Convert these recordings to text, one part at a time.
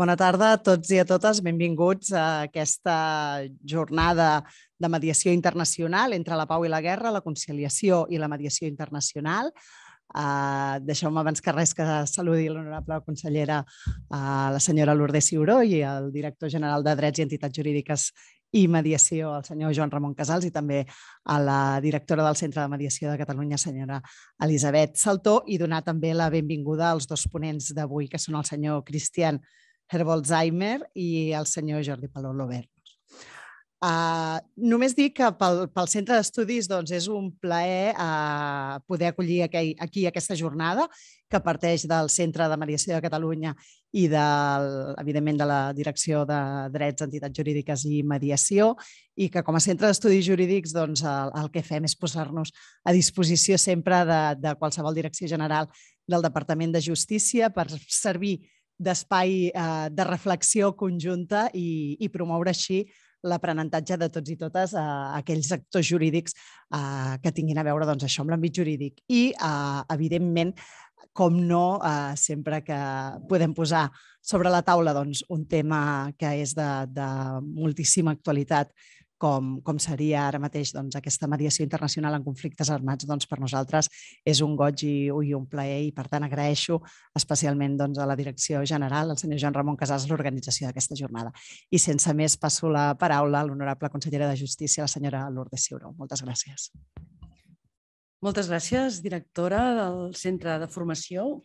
Bona tarda a tots i a totes. Benvinguts a aquesta jornada de mediació internacional entre la pau i la guerra, la conciliació i la mediació internacional. Deixeu-me abans que res que saludi l'honorable consellera, la senyora Lourdes Ciuró, i el director general de Drets i Entitats Jurídiques i Mediació, el senyor Joan Ramon Casals, i també a la directora del Centre de Mediació de Catalunya, senyora Elisabet Saltó, i donar també la benvinguda als dos ponents d'avui, que són el senyor Kristian Herbolzheimer i el senyor Jordi Palou-Loverdos. Només dic que pel Centre d'Estudis és un plaer poder acollir aquí aquesta jornada que parteix del Centre de Mediació de Catalunya i, evidentment, de la Direcció de Drets, Entitats Jurídiques i Mediació, i que com a Centre d'Estudis Jurídics el que fem és posar-nos a disposició sempre de qualsevol direcció general del Departament de Justícia per servir d'espai de reflexió conjunta i promoure així l'aprenentatge de tots i totes aquells actors jurídics que tinguin a veure això amb l'àmbit jurídic. I, evidentment, com no, sempre que podem posar sobre la taula un tema que és de moltíssima actualitat, com seria ara mateix aquesta mediació internacional en conflictes armats, per nosaltres és un goig i un plaer, i per tant agraeixo especialment a la direcció general, al senyor Joan Ramon Casals, l'organització d'aquesta jornada. I sense més passo la paraula a l'honorable consellera de Justícia, la senyora Lourdes Ciuró. Moltes gràcies. Moltes gràcies, directora del Centre de Formació,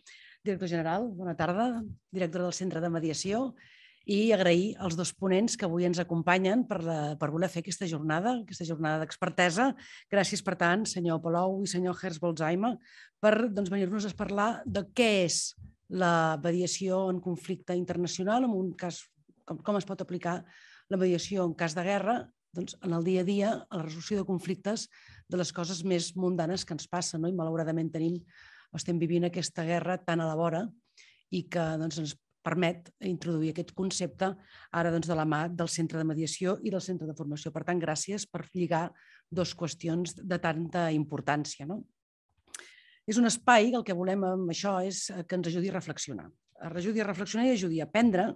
director general, bona tarda, directora del Centre de Mediació, i agrair als dos ponents que avui ens acompanyen per voler fer aquesta jornada d'expertesa. Gràcies, per tant, senyor Palou i senyor Herbolzheimer, per venir-nos a parlar de què és la mediació en conflicte internacional, com es pot aplicar la mediació en cas de guerra, en el dia a dia, a la resolució de conflictes, de les coses més mundanes que ens passen. I malauradament estem vivint aquesta guerra tan a la vora, i que ens permet introduir aquest concepte ara de la mà del Centre de Mediació i del Centre de Formació. Per tant, gràcies per lligar dues qüestions de tanta importància. És un espai que el que volem amb això és que ens ajudi a reflexionar. Ens ajudi a reflexionar i ajudi a aprendre,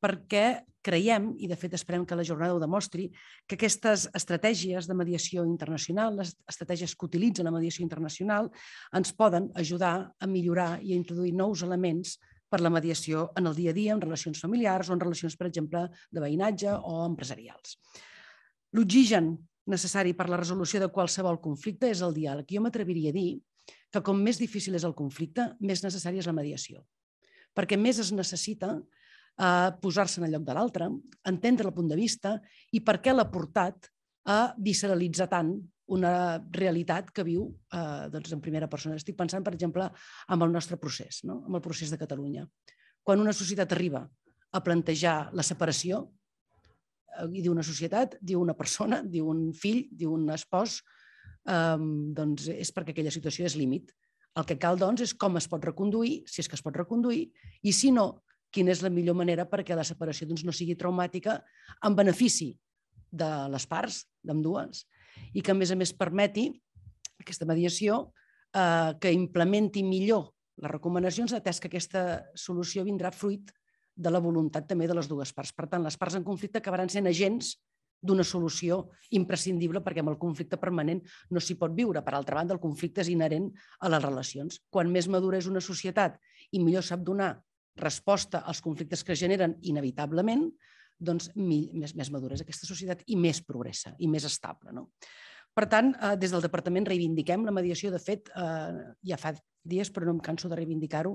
perquè creiem, i de fet esperem que la jornada ho demostri, que aquestes estratègies de mediació internacional, les estratègies que utilitzen la mediació internacional, ens poden ajudar a millorar i a introduir nous elements per la mediació en el dia a dia, en relacions familiars o en relacions, per exemple, de veïnatge o empresarials. L'oxigen necessari per la resolució de qualsevol conflicte és el diàleg. Jo m'atreviria a dir que com més difícil és el conflicte, més necessària és la mediació, perquè més es necessita posar-se en el lloc de l'altre, entendre el punt de vista i per què l'ha portat a visceralitzar tant una realitat que viu en primera persona. Estic pensant, per exemple, en el nostre procés, en el procés de Catalunya. Quan una societat arriba a plantejar la separació, i diu una societat, diu una persona, diu un fill, diu un espòs, doncs és perquè aquella situació és límit. El que cal, doncs, és com es pot reconduir, si és que es pot reconduir, i si no, quina és la millor manera perquè la separació no sigui traumàtica en benefici de les parts, d'ambdues, i que, a més, permeti aquesta mediació que implementi millor les recomanacions, atès que aquesta solució vindrà fruit de la voluntat també de les dues parts. Per tant, les parts en conflicte acabaran sent agents d'una solució imprescindible, perquè amb el conflicte permanent no s'hi pot viure. Per altra banda, el conflicte és inherent a les relacions. Quan més madura és una societat i millor sap donar resposta als conflictes que es generen inevitablement, doncs més madura és aquesta societat i més progressa i més estable. Per tant, des del Departament reivindiquem la mediació. De fet, ja fa dies, però no em canso de reivindicar-ho,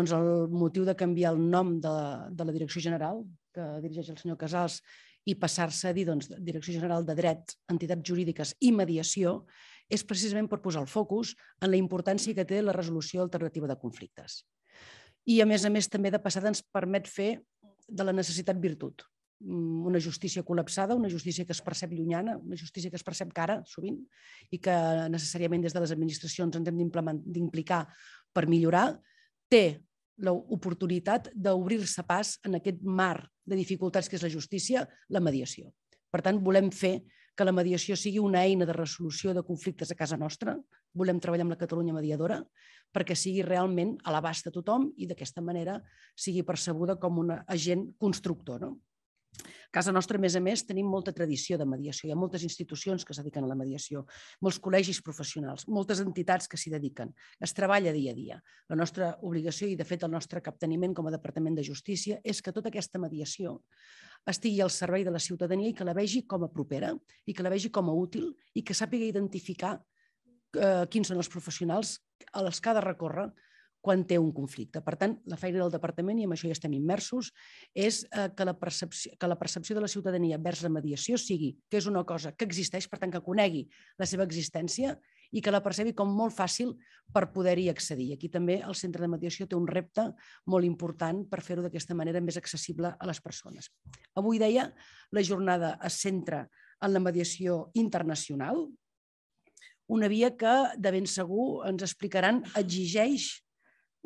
el motiu de canviar el nom de la Direcció General, que dirigeix el senyor Casals, i passar-se a dir Direcció General de Dret, Entitats Jurídiques i Mediació, és precisament per posar el focus en la importància que té la resolució alternativa de conflictes. I, a més, també de passada ens permet fer de la necessitat virtut. Una justícia col·lapsada, una justícia que es percep llunyana, una justícia que es percep cara, sovint, i que necessàriament des de les administracions ens hem d'implicar per millorar, té l'oportunitat d'obrir-se pas en aquest mar de dificultats que és la justícia, la mediació. Per tant, volem fer que la mediació sigui una eina de resolució de conflictes a casa nostra. Volem treballar amb la Catalunya mediadora perquè sigui realment a l'abast de tothom i d'aquesta manera sigui percebuda com un agent constructor. A casa nostra, a més a més, tenim molta tradició de mediació. Hi ha moltes institucions que es dediquen a la mediació, molts col·legis professionals, moltes entitats que s'hi dediquen. Es treballa dia a dia. La nostra obligació i, de fet, el nostre capteniment com a Departament de Justícia és que tota aquesta mediació estigui al servei de la ciutadania i que la vegi com a propera i que la vegi com a útil i que sàpiga identificar quins són els professionals a les que ha de recórrer quan té un conflicte. Per tant, la feina del departament, i amb això ja estem immersos, és que la percepció de la ciutadania vers la mediació sigui que és una cosa que existeix, per tant, que conegui la seva existència i que la percebi com molt fàcil per poder-hi accedir. Aquí també el Centre de Mediació té un repte molt important per fer-ho d'aquesta manera més accessible a les persones. Avui, deia, la jornada es centra en la mediació internacional, una via que, de ben segur, ens explicaran, exigeix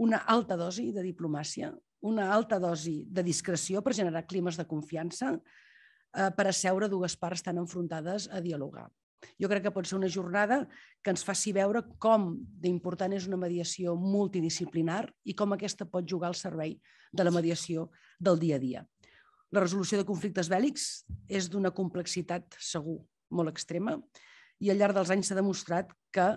una alta dosi de diplomàcia, una alta dosi de discreció per generar climes de confiança, per asseure dues parts tan enfrontades a dialogar. Jo crec que pot ser una jornada que ens faci veure com d'important és una mediació multidisciplinar i com aquesta pot jugar al servei de la mediació del dia a dia. La resolució de conflictes bèl·lics és d'una complexitat, segur, molt extrema i al llarg dels anys s'ha demostrat que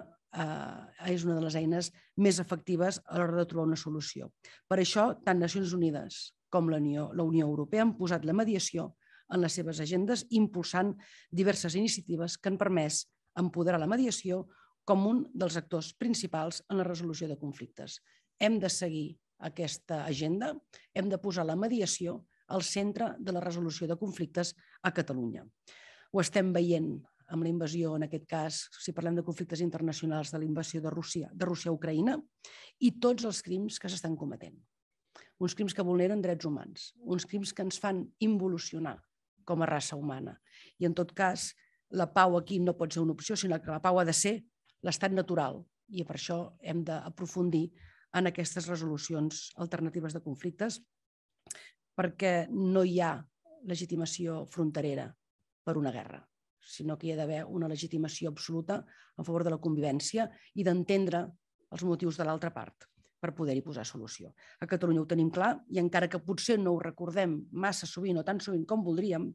és una de les eines més efectives a l'hora de trobar una solució. Per això, tant Nacions Unides com la Unió Europea han posat la mediació en les seves agendes, impulsant diverses iniciatives que han permès empoderar la mediació com un dels actors principals en la resolució de conflictes. Hem de seguir aquesta agenda, hem de posar la mediació al centre de la resolució de conflictes a Catalunya. Ho estem veient amb la invasió, en aquest cas, si parlem de conflictes internacionals, de la invasió de Rússia a Ucraïna, i tots els crims que s'estan cometent. Uns crims que vulneren drets humans, uns crims que ens fan involucionar com a raça humana. I, en tot cas, la pau aquí no pot ser una opció, sinó que la pau ha de ser l'estat natural. I per això hem d'aprofundir en aquestes resolucions alternatives de conflictes, perquè no hi ha legitimació fronterera per una guerra, sinó que hi ha d'haver una legitimació absoluta a favor de la convivència i d'entendre els motius de l'altra part per poder-hi posar solució. A Catalunya ho tenim clar i encara que potser no ho recordem massa sovint o tan sovint com voldríem,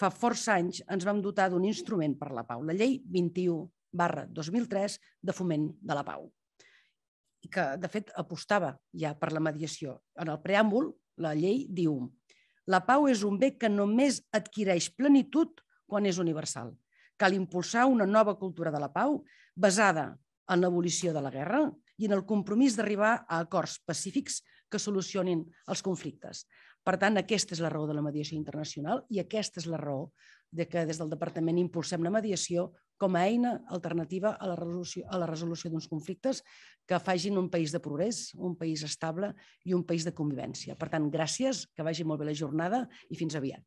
fa força anys ens vam dotar d'un instrument per la pau, la Llei 21/2003 de Foment de la Pau, que de fet apostava ja per la mediació. En el preàmbul, la llei diu: la pau és un bé que només adquireix plenitud quan és universal. Cal impulsar una nova cultura de la pau basada en l'abolició de la guerra i en el compromís d'arribar a acords pacífics que solucionin els conflictes. Per tant, aquesta és la raó de la mediació internacional i aquesta és la raó de que des del Departament impulsem la mediació com a eina alternativa a la resolució d'uns conflictes que facin un país de progrés, un país estable i un país de convivència. Per tant, gràcies, que vagi molt bé la jornada i fins aviat.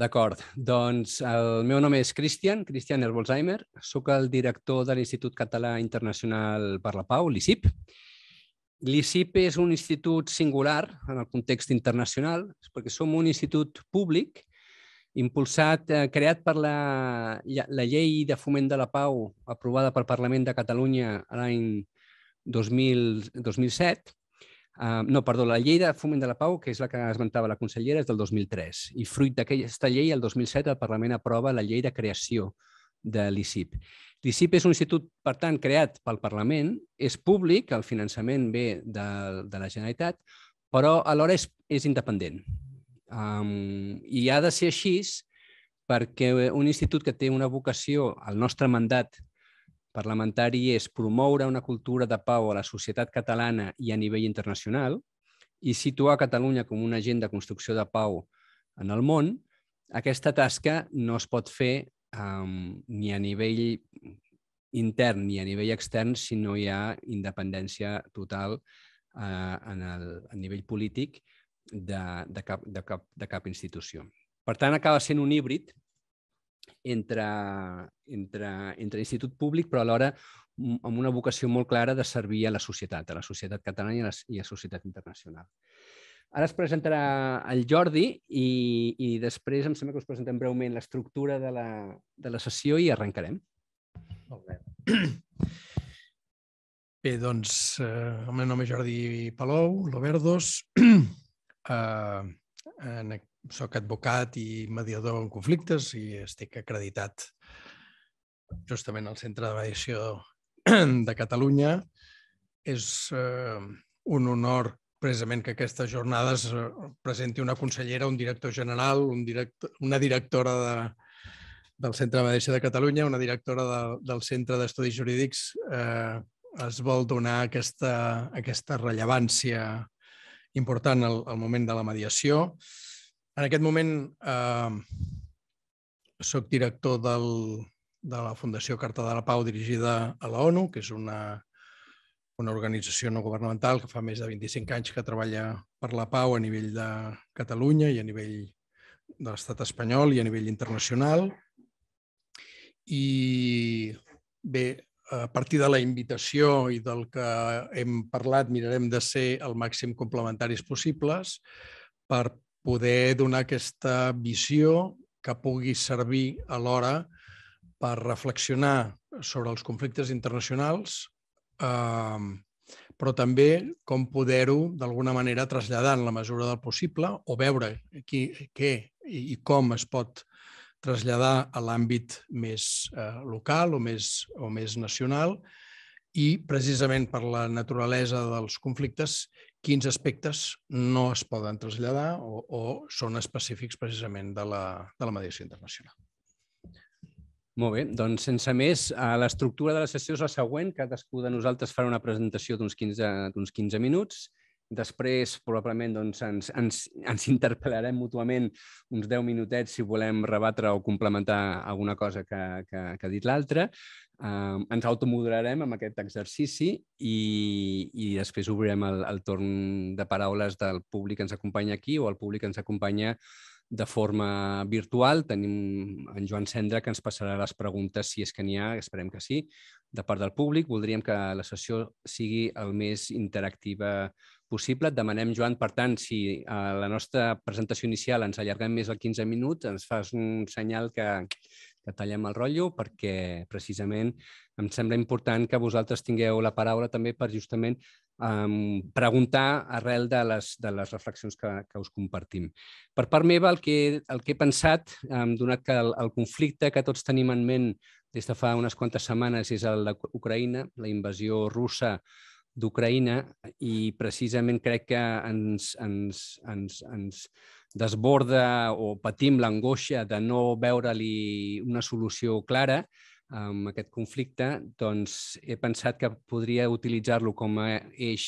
D'acord, doncs el meu nom és Kristian Herbolzheimer, soc el director de l'Institut Català Internacional per la Pau, l'ICIP. L'ICIP és un institut singular en el context internacional perquè som un institut públic impulsat, creat per la Llei de Foment de la Pau aprovada pel Parlament de Catalunya l'any 2007. No, perdó, la Llei de Foment de la Pau, que és la que esmentava la consellera, és del 2003. I fruit d'aquesta llei, el 2007, el Parlament aprova la llei de creació de l'ICIP. L'ICIP és un institut, per tant, creat pel Parlament, és públic, el finançament ve de la Generalitat, però alhora és independent. I ha de ser així perquè un institut que té una vocació, el nostre mandat parlamentari és promoure una cultura de pau a la societat catalana i a nivell internacional i situar Catalunya com un agent de construcció de pau en el món, aquesta tasca no es pot fer ni a nivell intern ni a nivell extern si no hi ha independència total a nivell polític de cap institució. Per tant, acaba sent un híbrid entre institut públic, però alhora amb una vocació molt clara de servir a la societat catalana i a la societat internacional. Ara es presentarà el Jordi i després em sembla que us presentem breument l'estructura de la sessió i arrencarem. Molt bé. Bé, doncs, el meu nom és Jordi Palou-Loverdos. Soc advocat i mediador en conflictes i estic acreditat justament al Centre de Mediació de Catalunya. És un honor precisament que aquestes jornades presenti una consellera, un director general, una directora del Centre de Mediació de Catalunya, una directora del Centre d'Estudis Jurídics. Es vol donar aquesta rellevància important al moment de la mediació. En aquest moment soc director de la Fundació Carta de la Pau dirigida a la ONU, que és una organització no governamental que fa més de 25 anys que treballa per la pau a nivell de Catalunya i a nivell de l'estat espanyol i a nivell internacional. I bé, a partir de la invitació i del que hem parlat, mirarem de ser el màxim complementaris possibles per poder donar aquesta visió que pugui servir alhora per reflexionar sobre els conflictes internacionals, però també com poder-ho d'alguna manera traslladar en la mesura del possible o veure què i com es pot traslladar a l'àmbit més local o més nacional i precisament per la naturalesa dels conflictes quins aspectes no es poden traslladar o són específics precisament de la mediació internacional. Molt bé, doncs sense més, l'estructura de la sessió és la següent. Cadascú de nosaltres farà una presentació d'uns 15 minuts. Després, probablement, ens interpel·larem mútuament uns 10 minutets si volem rebatre o complementar alguna cosa que ha dit l'altre. Ens automoderarem amb aquest exercici i després obrirem el torn de paraules del públic que ens acompanya aquí o el públic que ens acompanya de forma virtual. Tenim en Joan Cendra que ens passarà les preguntes, si és que n'hi ha, esperem que sí, de part del públic. Voldríem que la sessió sigui el més interactiva possible. Et demanem, Joan, per tant, si a la nostra presentació inicial ens allarguem més de 15 minuts, ens fas un senyal que tallem el rotllo, perquè precisament em sembla important que vosaltres tingueu la paraula també per justament preguntar arrel de les reflexions que us compartim. Per part meva, el que he pensat, donat que el conflicte que tots tenim en ment des de fa unes quantes setmanes és el d'Ucraïna, la invasió russa d'Ucraïna, i precisament crec que ens desborda o patim l'angoixa de no veure-li una solució clara amb aquest conflicte, doncs he pensat que podria utilitzar-lo com a eix,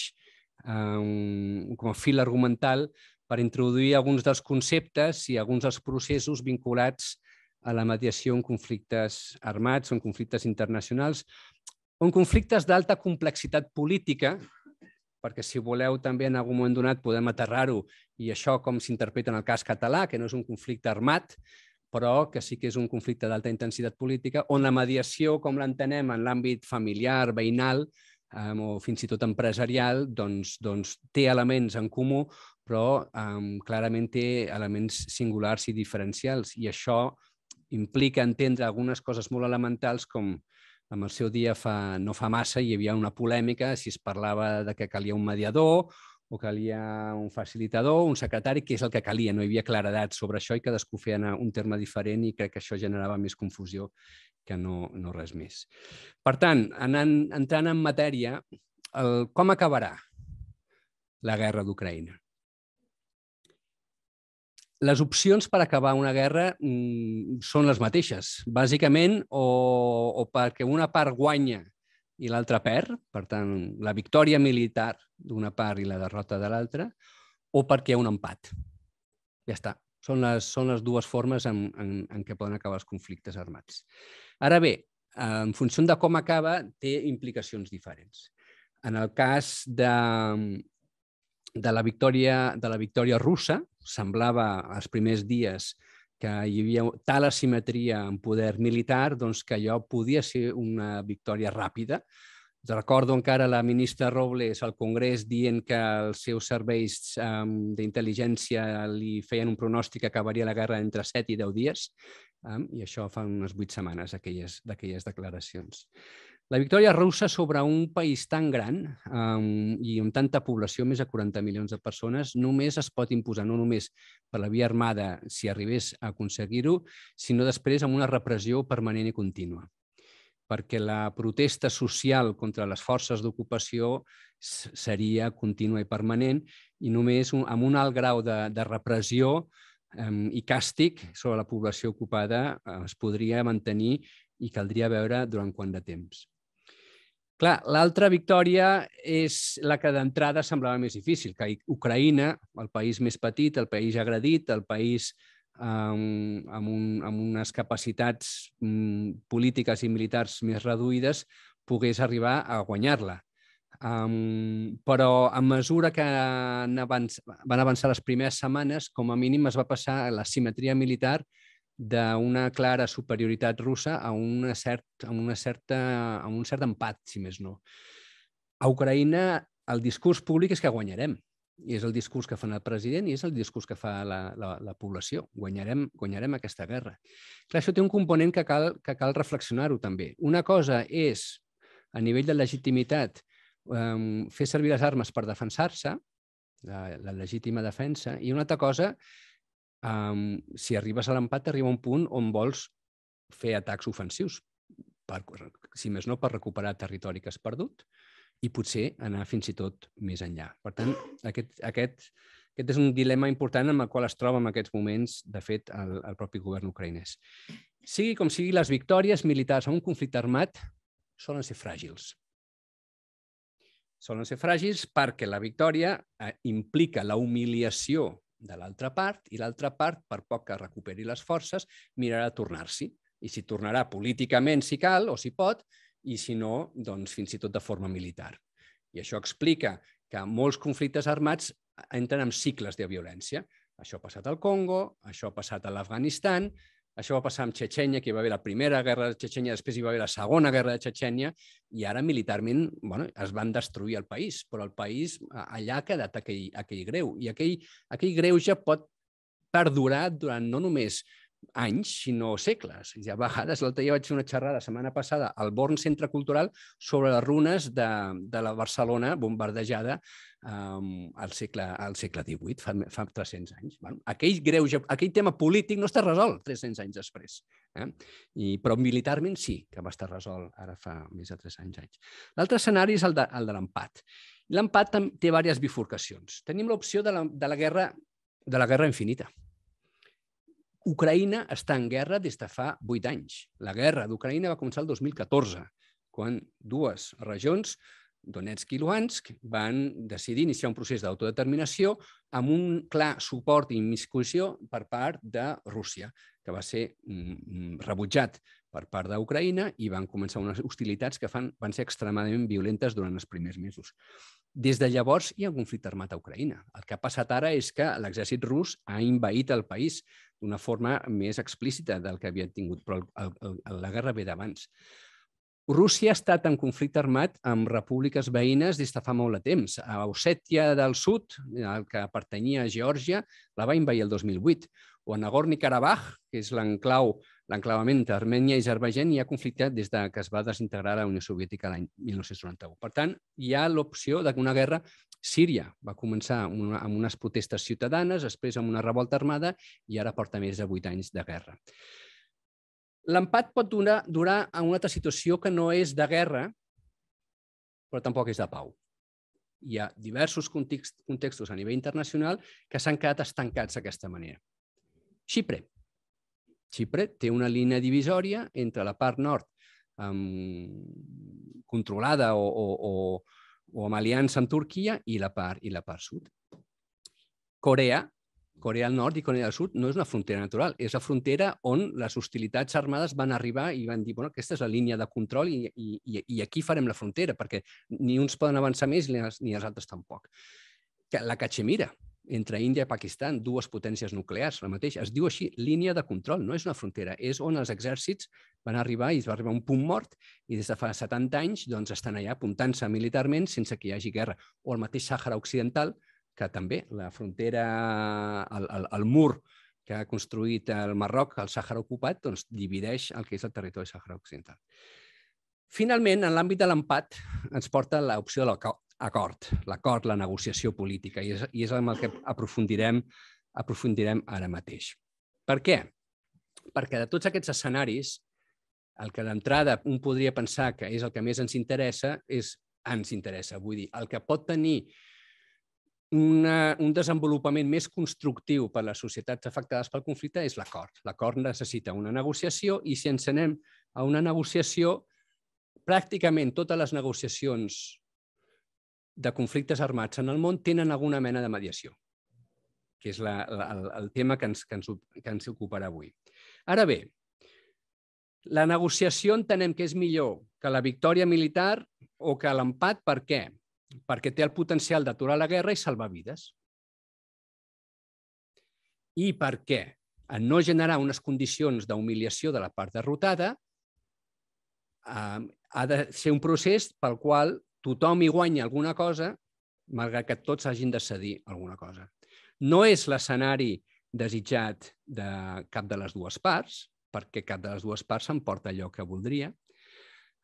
com a fil argumental per introduir alguns dels conceptes i alguns dels processos vinculats a la mediació en conflictes armats o en conflictes internacionals o en conflictes d'alta complexitat política, perquè si voleu també en algun moment donat podem aterrar-ho i això com s'interpreta en el cas català, que no és un conflicte armat, però que sí que és un conflicte d'alta intensitat política, on la mediació, com l'entenem en l'àmbit familiar, veïnal o fins i tot empresarial, doncs té elements en comú, però clarament té elements singulars i diferencials. I això implica entendre algunes coses molt elementals, com en el seu dia no fa massa hi havia una polèmica si es parlava que calia un mediador o calia un facilitador, un secretari, que és el que calia. No hi havia claredat sobre això i cadascú feia un terme diferent i crec que això generava més confusió que no res més. Per tant, entrant en matèria, com acabarà la guerra d'Ucraïna? Les opcions per acabar una guerra són les mateixes. Bàsicament, o perquè una part guanya i l'altra perd, per tant, la victòria militar d'una part i la derrota de l'altra, o perquè hi ha un empat. Ja està. Són les dues formes en què poden acabar els conflictes armats. Ara bé, en funció de com acaba, té implicacions diferents. En el cas de la victòria russa, semblava els primers dies que hi havia tal asimetria en poder militar que allò podia ser una victòria ràpida, Recordo encara la ministra Robles al Congrés dient que els seus serveis d'intel·ligència li feien un pronòstic que acabaria la guerra entre 7 i 10 dies, i això fa unes 8 setmanes d'aquelles declaracions. La victòria russa sobre un país tan gran i amb tanta població, més de 40 milions de persones, només es pot imposar, no només per la via armada, si arribés a aconseguir-ho, sinó després amb una repressió permanent i contínua, perquè la protesta social contra les forces d'ocupació seria contínua i permanent i només amb un alt grau de repressió i càstig sobre la població ocupada es podria mantenir i caldria veure durant quant de temps. Clar, l'altra victòria és la que d'entrada semblava més difícil, que Ucraïna, el país més petit, el país agredit, el país amb unes capacitats polítiques i militars més reduïdes, pogués arribar a guanyar-la. Però a mesura que van avançar les primeres setmanes, com a mínim es va passar la simetria militar d'una clara superioritat russa a un cert empat, si més no. A Ucraïna el discurs públic és que guanyarem. I és el discurs que fan el president i és el discurs que fa la població. Guanyarem aquesta guerra. Clar, això té un component que cal reflexionar-ho també. Una cosa és, a nivell de legitimitat, fer servir les armes per defensar-se, la legítima defensa, i una altra cosa, si arribes a l'empat, arriba un punt on vols fer atacs ofensius, si més no, per recuperar territori que has perdut i potser anar fins i tot més enllà. Per tant, aquest és un dilema important amb el qual es troba en aquests moments, de fet, el propi govern ucraïnès. Sigui com sigui, les victòries militars en un conflicte armat solen ser fràgils. Solen ser fràgils perquè la victòria implica la humiliació de l'altra part i l'altra part, per poc que recuperi les forces, mirarà a tornar-s'hi. I s'hi tornarà políticament, si cal o si pot, i si no, doncs fins i tot de forma militar. I això explica que molts conflictes armats entren en cicles de violència. Això ha passat al Congo, això ha passat a l'Afganistan, això va passar amb Txetxènia, que hi va haver la primera guerra de Txetxènia, després hi va haver la segona guerra de Txetxènia, i ara militarment es van destruir el país, però el país allà ha quedat aquell greu. I aquell greu ja pot perdurar durant no només anys, sinó segles. A vegades, l'altre dia vaig fer una xerrada la setmana passada al Born Centre Cultural sobre les runes de la Barcelona bombardejada al segle XVIII, fa 300 anys. Aquell tema polític no està resolt 300 anys després, però militarment sí que va estar resolt ara fa més de 300 anys. L'altre escenari és el de l'empat. L'empat té diverses bifurcacions. Tenim l'opció de la guerra infinita. Ucraïna està en guerra des de fa 8 anys. La guerra d'Ucraïna va començar el 2014, quan dues regions, Donetsk i Luhansk, van decidir iniciar un procés d'autodeterminació amb un clar suport i immiscució per part de Rússia, que va ser rebutjat per part d'Ucraïna i van començar unes hostilitats que van ser extremadament violentes durant els primers mesos. Des de llavors hi ha un conflicte armat a Ucraïna. El que ha passat ara és que l'exèrcit rus ha envaït el país d'una forma més explícita del que havia tingut, però la guerra ve d'abans. Rússia ha estat en conflicte armat amb repúbliques veïnes des de fa molt de temps. A Ossètia del Sud, el que pertanyia a Geòrgia, la va envair el 2008. O a Nagorno-Karabakh, que és l'enclavament entre Armènia i Azerbaidjan, hi ha conflicte des que es va desintegrar la Unió Soviètica l'any 1991. Per tant, hi ha l'opció d'una guerra. Síria va començar amb unes protestes ciutadanes, després amb una revolta armada i ara porta més de 8 anys de guerra. L'empat pot durar a una altra situació que no és de guerra, però tampoc és de pau. Hi ha diversos contextos a nivell internacional que s'han quedat estancats d'aquesta manera. Xipre. Xipre té una línia divisòria entre la part nord controlada o amb aliança amb Turquia i la part sud. Corea, Corea del Nord i Corea del Sud no és una frontera natural, és la frontera on les hostilitats armades van arribar i van dir aquesta és la línia de control i aquí farem la frontera perquè ni uns poden avançar més ni els altres tampoc. La Cachemira, entre Índia i Pakistan, dues potències nuclears, la mateixa. Es diu així línia de control, no és una frontera, és on els exèrcits van arribar i es va arribar a un punt mort i des de fa 70 anys doncs, estan allà apuntant-se militarment sense que hi hagi guerra. O el mateix Sàhara Occidental, que també la frontera, el mur que ha construït el Marroc, el Sàhara ocupat, doncs divideix el que és el territori Sàhara Occidental. Finalment, en l'àmbit de l'empat, ens porta l'opció de l'acord, la negociació política, i és en el que aprofundirem ara mateix. Per què? Perquè de tots aquests escenaris, el que d'entrada un podria pensar que és el que més ens interessa, vull dir, el que pot tenir un desenvolupament més constructiu per a les societats afectades pel conflicte és l'acord. L'acord necessita una negociació i si ens anem a una negociació, pràcticament totes les negociacions de conflictes armats en el món tenen alguna mena de mediació, que és el tema que ens ocuparà avui. Ara bé, la negociació entenem que és millor que la victòria militar o que l'empat. Per què? Perquè té el potencial d'aturar la guerra i salvar vides. I per què? En no generar unes condicions d'humiliació de la part derrotada, ha de ser un procés pel qual tothom hi guanya alguna cosa, malgrat que tots hagin de cedir alguna cosa. No és l'escenari desitjat de cap de les dues parts, perquè cap de les dues parts s'emporta allò que voldria,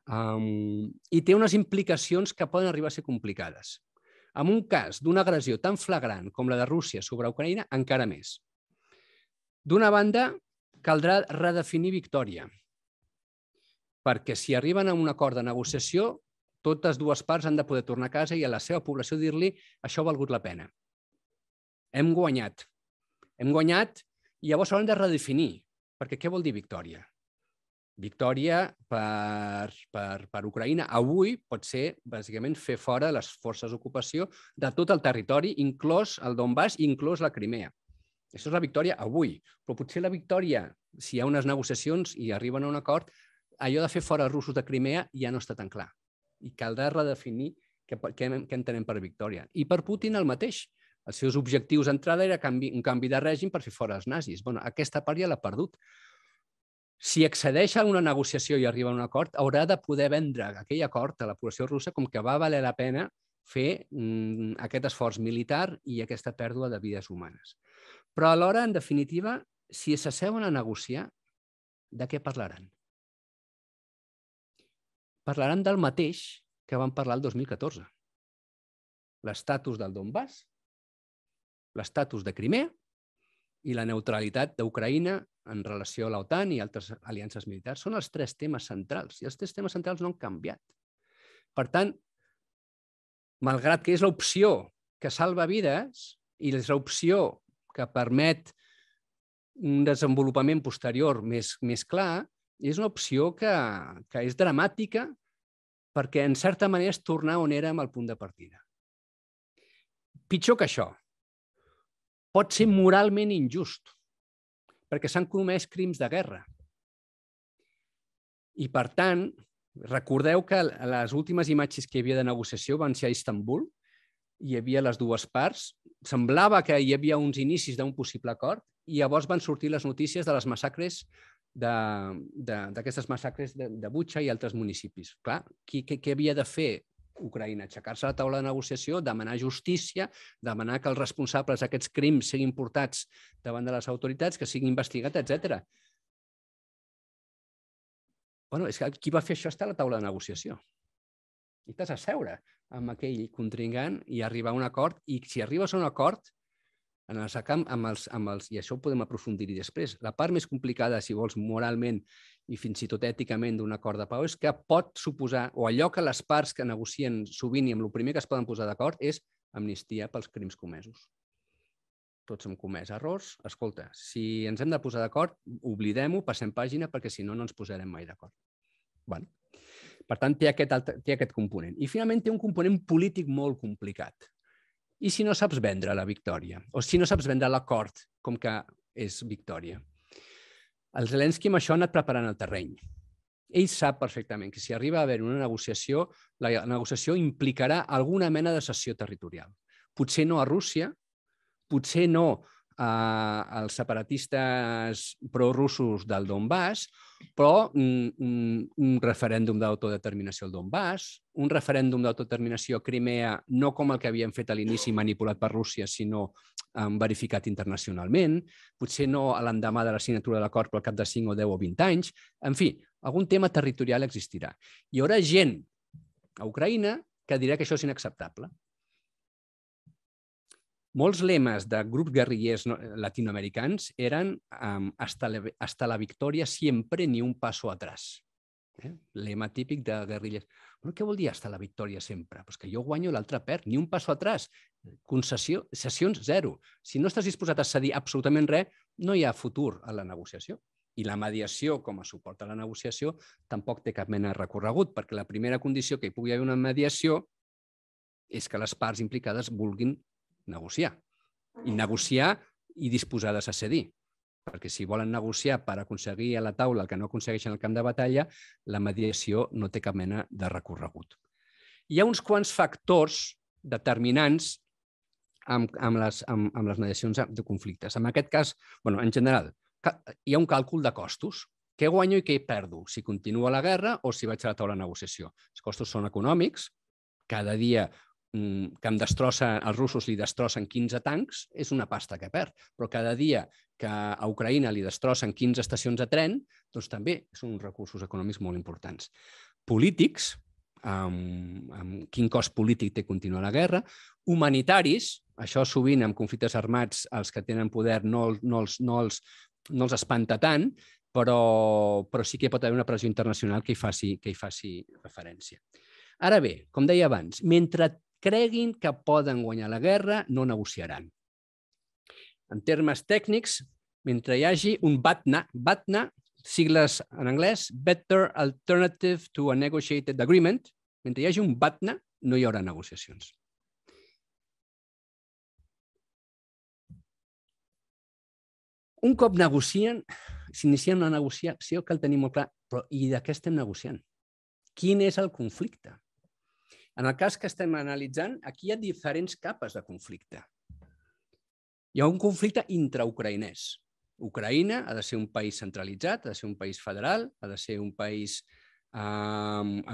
i té unes implicacions que poden arribar a ser complicades. En un cas d'una agressió tan flagrant com la de Rússia sobre Ucraïna, encara més. D'una banda, caldrà redefinir victòria, perquè si arriben a un acord de negociació, totes dues parts han de poder tornar a casa i a la seva població dir-li això ha valgut la pena. Hem guanyat. Hem guanyat i llavors s'hauran de redefinir. Perquè què vol dir victòria? Victòria per Ucraïna avui pot ser, bàsicament, fer fora les forces d'ocupació de tot el territori, inclòs el Donbass i inclòs la Crimea. Això és la victòria avui. Però potser la victòria, si hi ha unes negociacions i arriben a un acord, allò de fer fora els russos de Crimea ja no està tan clar. I caldrà redefinir què entenem per victòria. I per Putin el mateix. Els seus objectius d'entrada era un canvi de règim per fer fora els nazis. Bé, aquesta part ja l'ha perdut. Si accedeix a una negociació i arriba a un acord, haurà de poder vendre aquell acord a la població russa com que va valer la pena fer aquest esforç militar i aquesta pèrdua de vides humanes. Però alhora, en definitiva, si s'asseuen a negociar, de què parlaran? Parlaran del mateix que van parlar el 2014. L'estatus del Donbass, l'estatus de Crimea i la neutralitat d'Ucraïna en relació a l'OTAN i altres aliances militars. Són els tres temes centrals i els tres temes centrals no han canviat. Per tant, malgrat que és l'opció que salva vides i és l'opció que permet un desenvolupament posterior més clar, és una opció que és dramàtica perquè, en certa manera, és tornar on érem al punt de partida. Pitjor que això, pot ser moralment injust perquè s'han comès crims de guerra. I, per tant, recordeu que les últimes imatges que hi havia de negociació van ser a Istanbul, hi havia les dues parts, semblava que hi havia uns inicis d'un possible acord i llavors van sortir les notícies de les massacres d'aquestes massacres de Butxa i altres municipis. Clar, què havia de fer Ucraïna? Aixecar-se a la taula de negociació, demanar justícia, demanar que els responsables d'aquests crims siguin portats davant de les autoritats, que siguin investigats, etc. Bé, és que qui va fer això està a la taula de negociació. I t'has de seure amb aquell contrincant i arribar a un acord. I si arribes a un acord, i això ho podem aprofundir-hi després, la part més complicada, si vols, moralment i fins i tot èticament d'un acord de pau és que pot suposar, o allò que les parts que negocien sovint i amb el primer que es poden posar d'acord és amnistia pels crims comesos. Tots hem comès errors. Escolta, si ens hem de posar d'acord, oblidem-ho, passem pàgina, perquè si no, no ens posarem mai d'acord. Bé, per tant, té aquest component. I finalment té un component polític molt complicat. I si no saps vendre la victòria? O si no saps vendre l'acord com que és victòria? El Zelensky amb això ha anat preparant el terreny. Ell sap perfectament que si arriba a haver una negociació, la negociació implicarà alguna mena de cessió territorial. Potser no a Rússia, potser no els separatistes prorussos del Donbass, però un referèndum d'autodeterminació al Donbass, un referèndum d'autodeterminació a Crimea, no com el que havíem fet a l'inici manipulat per Rússia, sinó verificat internacionalment, potser no a l'endemà de la signatura de l'acord pel cap de 5 o 10 o 20 anys. En fi, algun tema territorial existirà. Hi haurà gent a Ucraïna que dirà que això és inacceptable. Molts lemes de grups guerrillers latinoamericans eren «Hasta la victòria siempre ni un paso atrás». Lema típic de guerrillers. Què vol dir «Hasta la victòria sempre»? Doncs que jo guanyo, l'altre perd, ni un paso atrás. Concessions zero. Si no estàs disposat a cedir absolutament res, no hi ha futur a la negociació. I la mediació, com a suport a la negociació, tampoc té cap mena de recorregut, perquè la primera condició que hi pugui haver una mediació és que les parts implicades vulguin negociar i disposades a cedir. Perquè si volen negociar per aconseguir a la taula el que no aconsegueixen al camp de batalla, la mediació no té cap mena de recorregut. Hi ha uns quants factors determinants amb les mediacions de conflictes. En aquest cas, en general, hi ha un càlcul de costos. Què guanyo i què perdo? Si continua la guerra o si vaig a la taula de negociació. Els costos són econòmics. Cada dia que els russos li destrossen 15 tancs és una pasta que perd, però cada dia que a Ucraïna li destrossen 15 estacions de tren, doncs també són uns recursos econòmics molt importants. Polítics, quin cost polític té continuar la guerra. Humanitaris, això sovint en conflictes armats els que tenen poder no els espanta tant, però sí que pot haver una pressió internacional que hi faci referència. Ara bé, com deia abans, mentre creguin que poden guanyar la guerra, no negociaran. En termes tècnics, mentre hi hagi un BATNA, sigles en anglès, Better Alternative to a Negotiated Agreement, mentre hi hagi un BATNA, no hi haurà negociacions. Un cop negocien, s'inicien una negociació, cal tenir molt clar, però i de què estem negociant? Quin és el conflicte? En el cas que estem analitzant, aquí hi ha diferents capes de conflicte. Hi ha un conflicte intraucraïnès. Ucraïna ha de ser un país centralitzat, ha de ser un país federal, ha de ser un país amb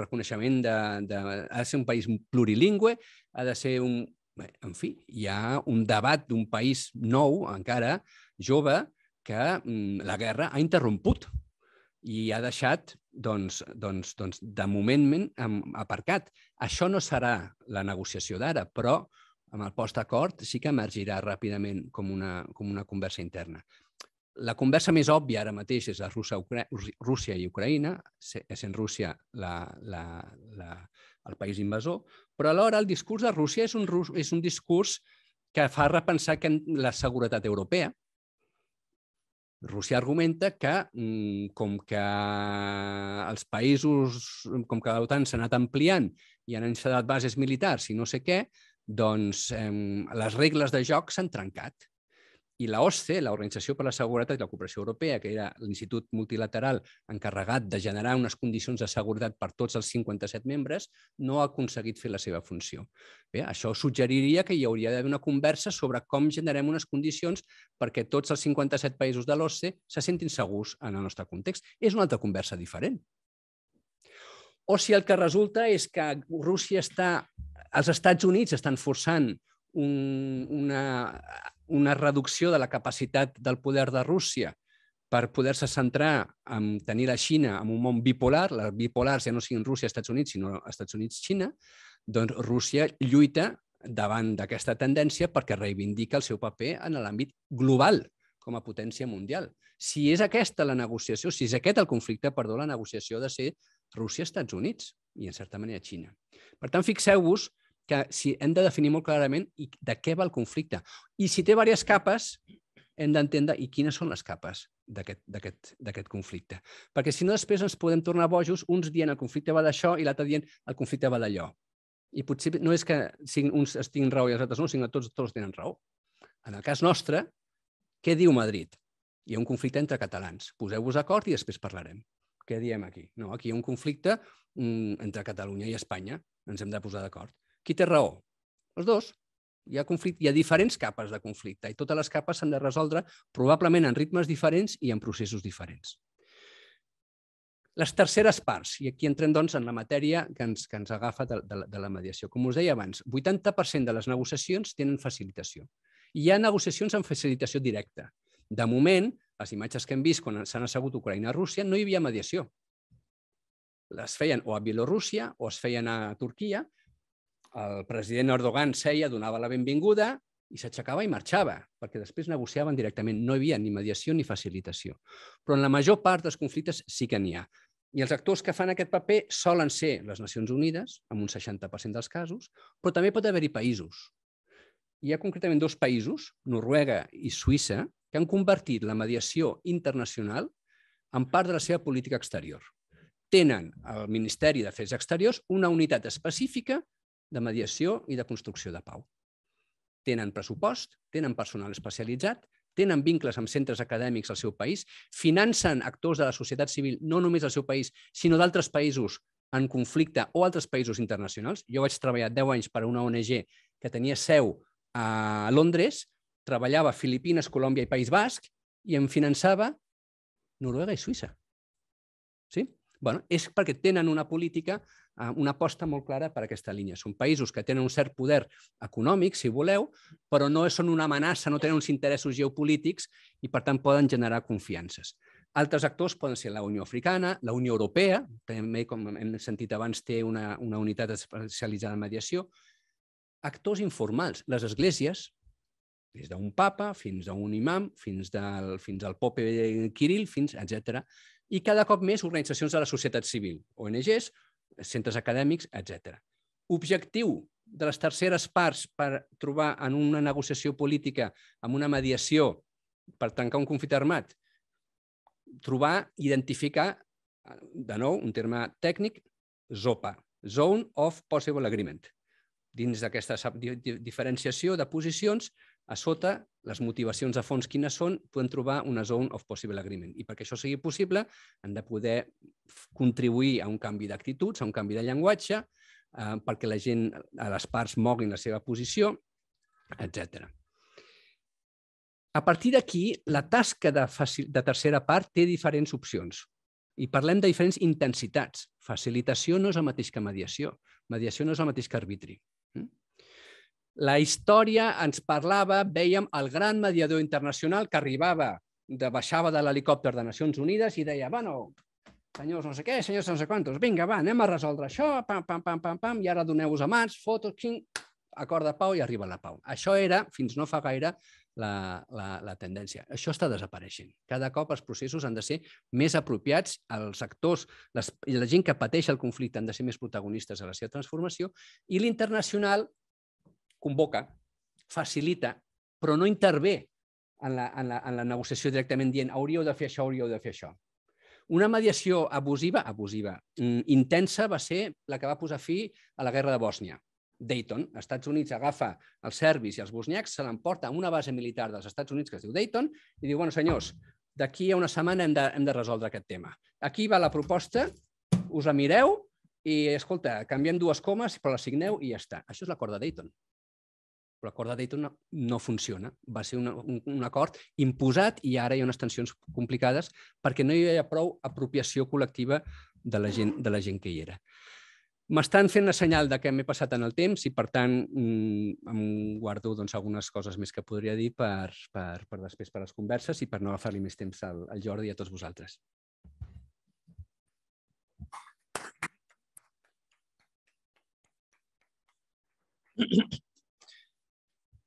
reconeixement, ha de ser un país plurilingüe, ha de ser un... En fi, hi ha un debat d'un país nou, encara jove, que la guerra ha interromput i ha deixat, de moment, aparcat. Això no serà la negociació d'ara, però amb el post-acord sí que emergirà ràpidament com una conversa interna. La conversa més òbvia ara mateix és Rússia i Ucraïna, sent Rússia el país invasor, però alhora el discurs de Rússia és un discurs que fa repensar la seguretat europea. Rússia argumenta que, com que els països, com que l'OTAN s'ha anat ampliant i han instal·lat bases militars i no sé què, doncs les regles de joc s'han trencat. I l'OSCE, l'Organització per la Seguretat i la Cooperació Europea, que era l'institut multilateral encarregat de generar unes condicions de seguretat per tots els 57 membres, no ha aconseguit fer la seva funció. Bé, això suggeriria que hi hauria d'haver una conversa sobre com generem unes condicions perquè tots els 57 països de l'OSCE se sentin segurs en el nostre context. És una altra conversa diferent. O si el que resulta és que Rússia està... Els Estats Units estan forçant una reducció de la capacitat del poder de Rússia per poder-se centrar en tenir la Xina en un món bipolar, les bipolars ja no siguin Rússia-Estats Units, sinó Estats Units-Xina, doncs Rússia lluita davant d'aquesta tendència perquè reivindica el seu paper en l'àmbit global com a potència mundial. Si és aquesta la negociació, si és aquest el conflicte, perdó, la negociació ha de ser Rússia-Estats Units i, en certa manera, Xina. Per tant, fixeu-vos que hem de definir molt clarament de què va el conflicte. I si té diverses capes, hem d'entendre quines són les capes d'aquest conflicte. Perquè si no, després ens podem tornar bojos, uns dient el conflicte va d'això i l'altre dient el conflicte va d'allò. I potser no és que uns tinguin raó i els altres no, sinó que tots tenen raó. En el cas nostre, què diu Madrid? Hi ha un conflicte entre catalans. Poseu-vos d'acord i després parlarem. Què diem aquí? No, aquí hi ha un conflicte entre Catalunya i Espanya. Ens hem de posar d'acord. Qui té raó? Els dos. hi ha diferents capes de conflicte i totes les capes s'han de resoldre probablement en ritmes diferents i en processos diferents. Les terceres parts, i aquí entrem en la matèria que ens agafa de la mediació. Com us deia abans, 80% de les negociacions tenen facilitació. Hi ha negociacions amb facilitació directa. De moment, les imatges que hem vist quan s'han assegut Ucraïna i Rússia, no hi havia mediació. Les feien o a Bielorússia o es feien a Turquia. El president Erdogan seia, donava la benvinguda i s'aixecava i marxava, perquè després negociaven directament. No hi havia ni mediació ni facilitació. Però en la major part dels conflictes sí que n'hi ha. I els actors que fan aquest paper solen ser les Nacions Unides, amb un 60% dels casos, però també pot haver-hi països. Hi ha concretament dos països, Noruega i Suïssa, que han convertit la mediació internacional en part de la seva política exterior. Tenen al Ministeri d'Afers Exteriors una unitat específica de mediació i de construcció de pau. Tenen pressupost, tenen personal especialitzat, tenen vincles amb centres acadèmics al seu país, financen actors de la societat civil no només del seu país, sinó d'altres països en conflicte o altres països internacionals. Jo vaig treballar 10 anys per a una ONG que tenia seu a Londres, treballava a Filipines, Colòmbia i País Basc i em finançava Noruega i Suïssa. És perquè tenen una política, una aposta molt clara per aquesta línia. Són països que tenen un cert poder econòmic, si voleu, però no són una amenaça, no tenen uns interessos geopolítics i, per tant, poden generar confiances. Altres actors poden ser la Unió Africana, la Unió Europea, també, com hem sentit abans, té una unitat especialitzada en mediació. Actors informals, les esglésies, des d'un papa, fins a un imam, fins al Pope Kirill, etc. I cada cop més organitzacions de la societat civil, ONGs, centres acadèmics, etc. Objectiu de les terceres parts per trobar en una negociació política, en una mediació, per tancar un conflicte armat, trobar, identificar, de nou, un terme tècnic, ZOPA, Zone of Possible Agreement. Dins d'aquesta diferenciació de posicions, a sota, les motivacions de fons quines són, podem trobar una Zone of Possible Agreement. I perquè això sigui possible, hem de poder contribuir a un canvi d'actituds, a un canvi de llenguatge, perquè la gent, a les parts, moguin la seva posició, etc. A partir d'aquí, la tasca de tercera part té diferents opcions. I parlem de diferents intensitats. Facilitació no és el mateix que mediació. Mediació no és el mateix que arbitri. La història ens parlava, vèiem el gran mediador internacional que arribava, baixava de l'helicòpter de Nacions Unides i deia, bueno, senyors no sé què, senyors no sé quantos, vinga, va, anem a resoldre això, pam, pam, pam, pam, pam, i ara doneu-vos a mans, fotos, acord de pau i arriba la pau. Això era, fins no fa gaire, la tendència. Això està desapareixent. Cada cop els processos han de ser més apropiats, els actors, la gent que pateix el conflicte han de ser més protagonistes a la seva transformació i l'internacional convoca, facilita, però no intervé en la negociació directament dient hauríeu de fer això, hauríeu de fer això. Una mediació abusiva, intensa, va ser la que va posar fi a la guerra de Bòsnia. Dayton, els Estats Units agafa els serbis i els bosniacs, se l'emporta a una base militar dels Estats Units que es diu Dayton i diu, bueno, senyors, d'aquí a una setmana hem de resoldre aquest tema. Aquí va la proposta, us la mireu i, escolta, canviem dues comes, però la signeu i ja està. Això és l'acord de Dayton. Però l'acord de Dayton no funciona. Va ser un acord imposat i ara hi ha unes tensions complicades perquè no hi havia prou apropiació col·lectiva de la gent que hi era. M'estan fent la senyal que m'he passat en el temps i, per tant, em guardo algunes coses més que podria dir per després per les converses i per no agafar-li més temps al Jordi i a tots vosaltres.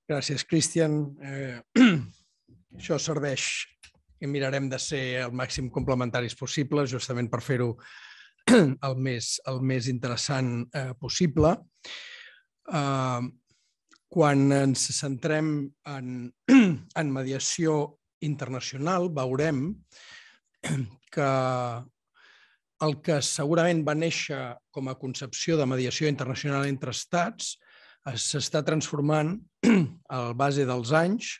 Gràcies, Kristian. Això serveix i mirarem de ser el màxim complementaris possible, justament per fer-ho el més interessant possible. Quan ens centrem en mediació internacional, veurem que el que segurament va néixer com a concepció de mediació internacional entre estats s'està transformant a base dels anys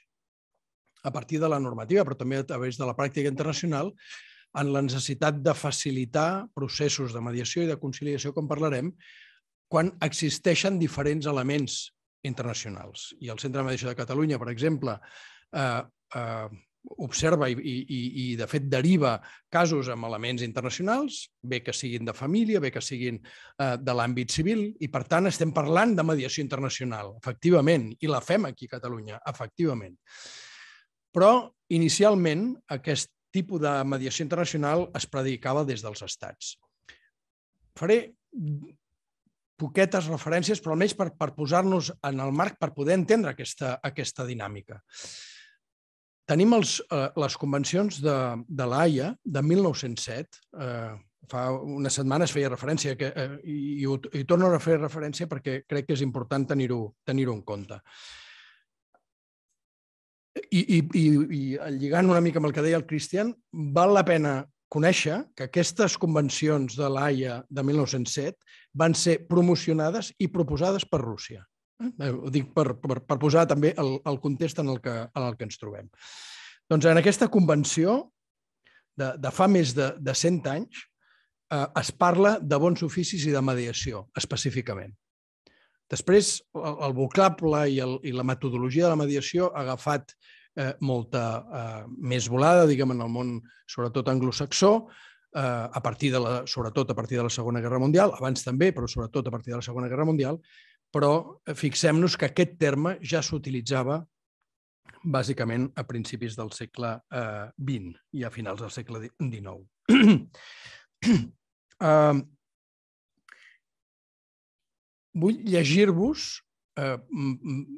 a partir de la normativa, però també a través de la pràctica internacional, en la necessitat de facilitar processos de mediació i de conciliació, com parlarem, quan existeixen diferents elements internacionals. I el Centre de Mediació de Catalunya, per exemple, observa i de fet deriva casos amb elements internacionals, bé que siguin de família, bé que siguin de l'àmbit civil, i per tant estem parlant de mediació internacional, efectivament, i la fem aquí a Catalunya, efectivament. Però inicialment aquest tipus de mediació internacional es predicava des dels estats. Faré poquetes referències, però almenys per posar-nos en el marc per poder entendre aquesta dinàmica. Tenim les convencions de l'Haia de 1907. Fa unes setmanes feia referència i torno a fer referència perquè crec que és important tenir-ho en compte. I lligant una mica amb el que deia el Kristian, val la pena conèixer que aquestes convencions de l'Haia de 1907 van ser promocionades i proposades per Rússia. Ho dic per posar també el context en el que ens trobem. Doncs en aquesta convenció de fa més de 100 anys es parla de bons oficis i de mediació, específicament. Després, el vocable i la metodologia de la mediació ha agafat molta més volada, diguem, en el món, sobretot anglosaxó, sobretot a partir de la Segona Guerra Mundial, abans també, però sobretot a partir de la Segona Guerra Mundial, però fixem-nos que aquest terme ja s'utilitzava bàsicament a principis del segle XX i a finals del segle XIX. Vull llegir-vos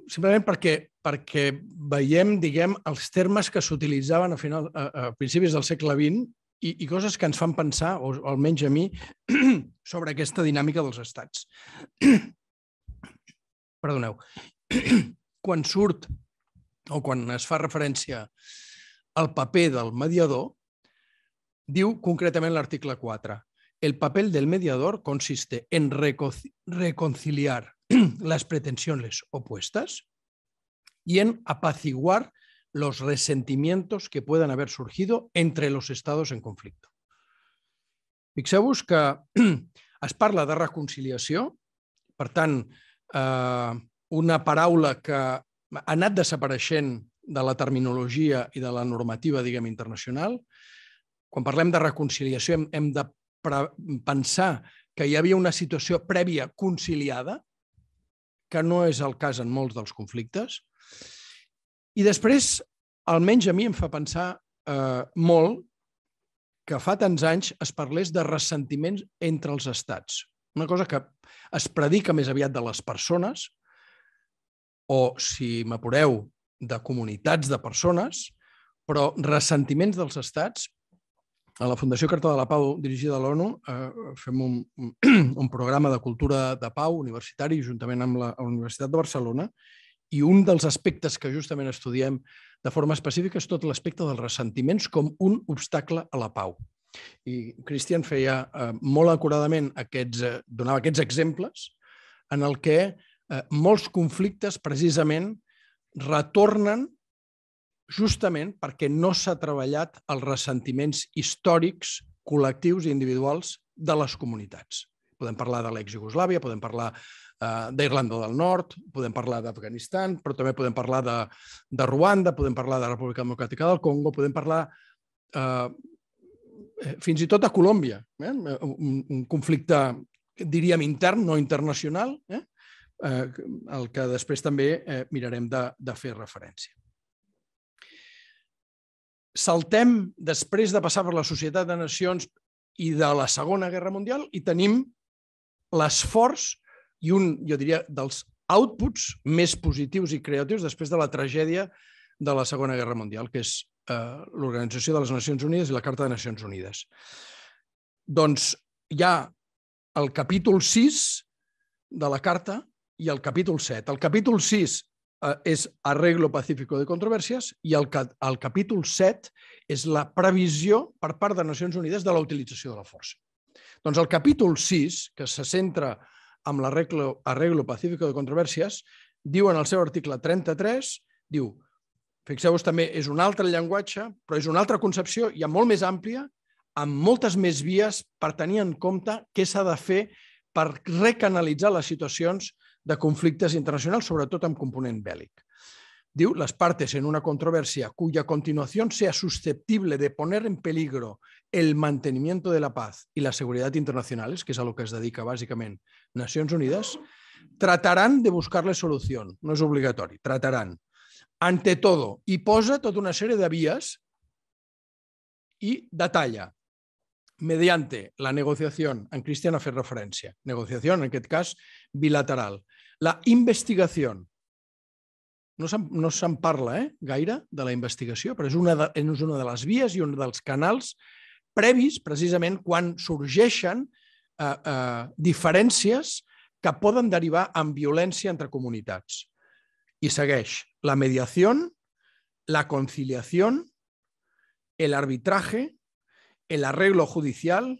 simplement perquè veiem, diguem, els termes que s'utilitzaven a principis del segle XX i coses que ens fan pensar, o almenys a mi, sobre aquesta dinàmica dels estats. Perdoneu. Quan surt o quan es fa referència al paper del mediador, diu concretament l'article 4. El papel del mediador consiste en reconciliar las pretensiones opuestas y en apaciguar los resentimientos que puedan haber surgido entre los estados en conflicto. Fixeu-vos que es parla de reconciliació, per tant, una paraula que ha anat desapareixent de la terminologia i de la normativa, diguem, internacional. Quan parlem de reconciliació hem de pensar que hi havia una situació prèvia conciliada, que no és el cas en molts dels conflictes. I després, almenys a mi em fa pensar molt que fa tants anys es parlés de ressentiments entre els estats. Una cosa que es predica més aviat de les persones, o, si m'apureu, de comunitats de persones, però ressentiments dels estats. A la Fundació Carta de la Pau, dirigida a l'ONU, fem un programa de cultura de pau universitari juntament amb la Universitat de Barcelona, i un dels aspectes que justament estudiem de forma específica és tot l'aspecte dels ressentiments com un obstacle a la pau. I Kristian feia molt acuradament donava aquests exemples en el que molts conflictes precisament retornen justament perquè no s'ha treballat els ressentiments històrics, col·lectius i individuals de les comunitats. Podem parlar de l'ex-Iugoslàvia, podem parlar d'Irlanda del Nord, podem parlar d'Afganistan, però també podem parlar de Ruanda, podem parlar de la República Democràtica del Congo, podem parlar fins i tot de Colòmbia, un conflicte, diríem, intern, no internacional, al que després també mirarem de fer referència. Saltem després de passar per la Societat de Nacions i de la Segona Guerra Mundial i tenim l'esforç i un, jo diria, dels outputs més positius i creatius després de la tragèdia de la Segona Guerra Mundial, que és l'Organització de les Nacions Unides i la Carta de Nacions Unides. Doncs hi ha el capítol 6 de la Carta i el capítol 7. El capítol 6 és Arreglo Pacífico de Controvèrsies i el capítol 7 és la previsió per part de Nacions Unides de la utilització de la força. Doncs el capítol 6, que se centra en l'Arreglo Pacífico de Controvèrsies, diu en el seu article 33, diu, fixeu-vos també, és un altre llenguatge, però és una altra concepció i molt més àmplia, amb moltes més vies per tenir en compte què s'ha de fer per recanalitzar les situacions de conflictes internacionals, sobretot amb component bèl·lic. Diu, las partes en una controversia cuya continuación sea susceptible de poner en peligro el mantenimiento de la paz y la seguridad internacionales, que es a lo que se dedica básicamente Naciones Unidas, tratarán de buscarle solución, no es obligatorio, tratarán, ante todo, y posa toda una serie de vías y detalla, mediante la negociación, en Cristian ha fet referència, negociación, en aquest cas, bilateral, la investigación. No se'n parla gaire de la investigació, però és una de les vies i un dels canals previs precisament quan sorgeixen diferències que poden derivar en violència entre comunitats. I segueix la mediació, la conciliació, l'arbitratge, l'arreglo judicial,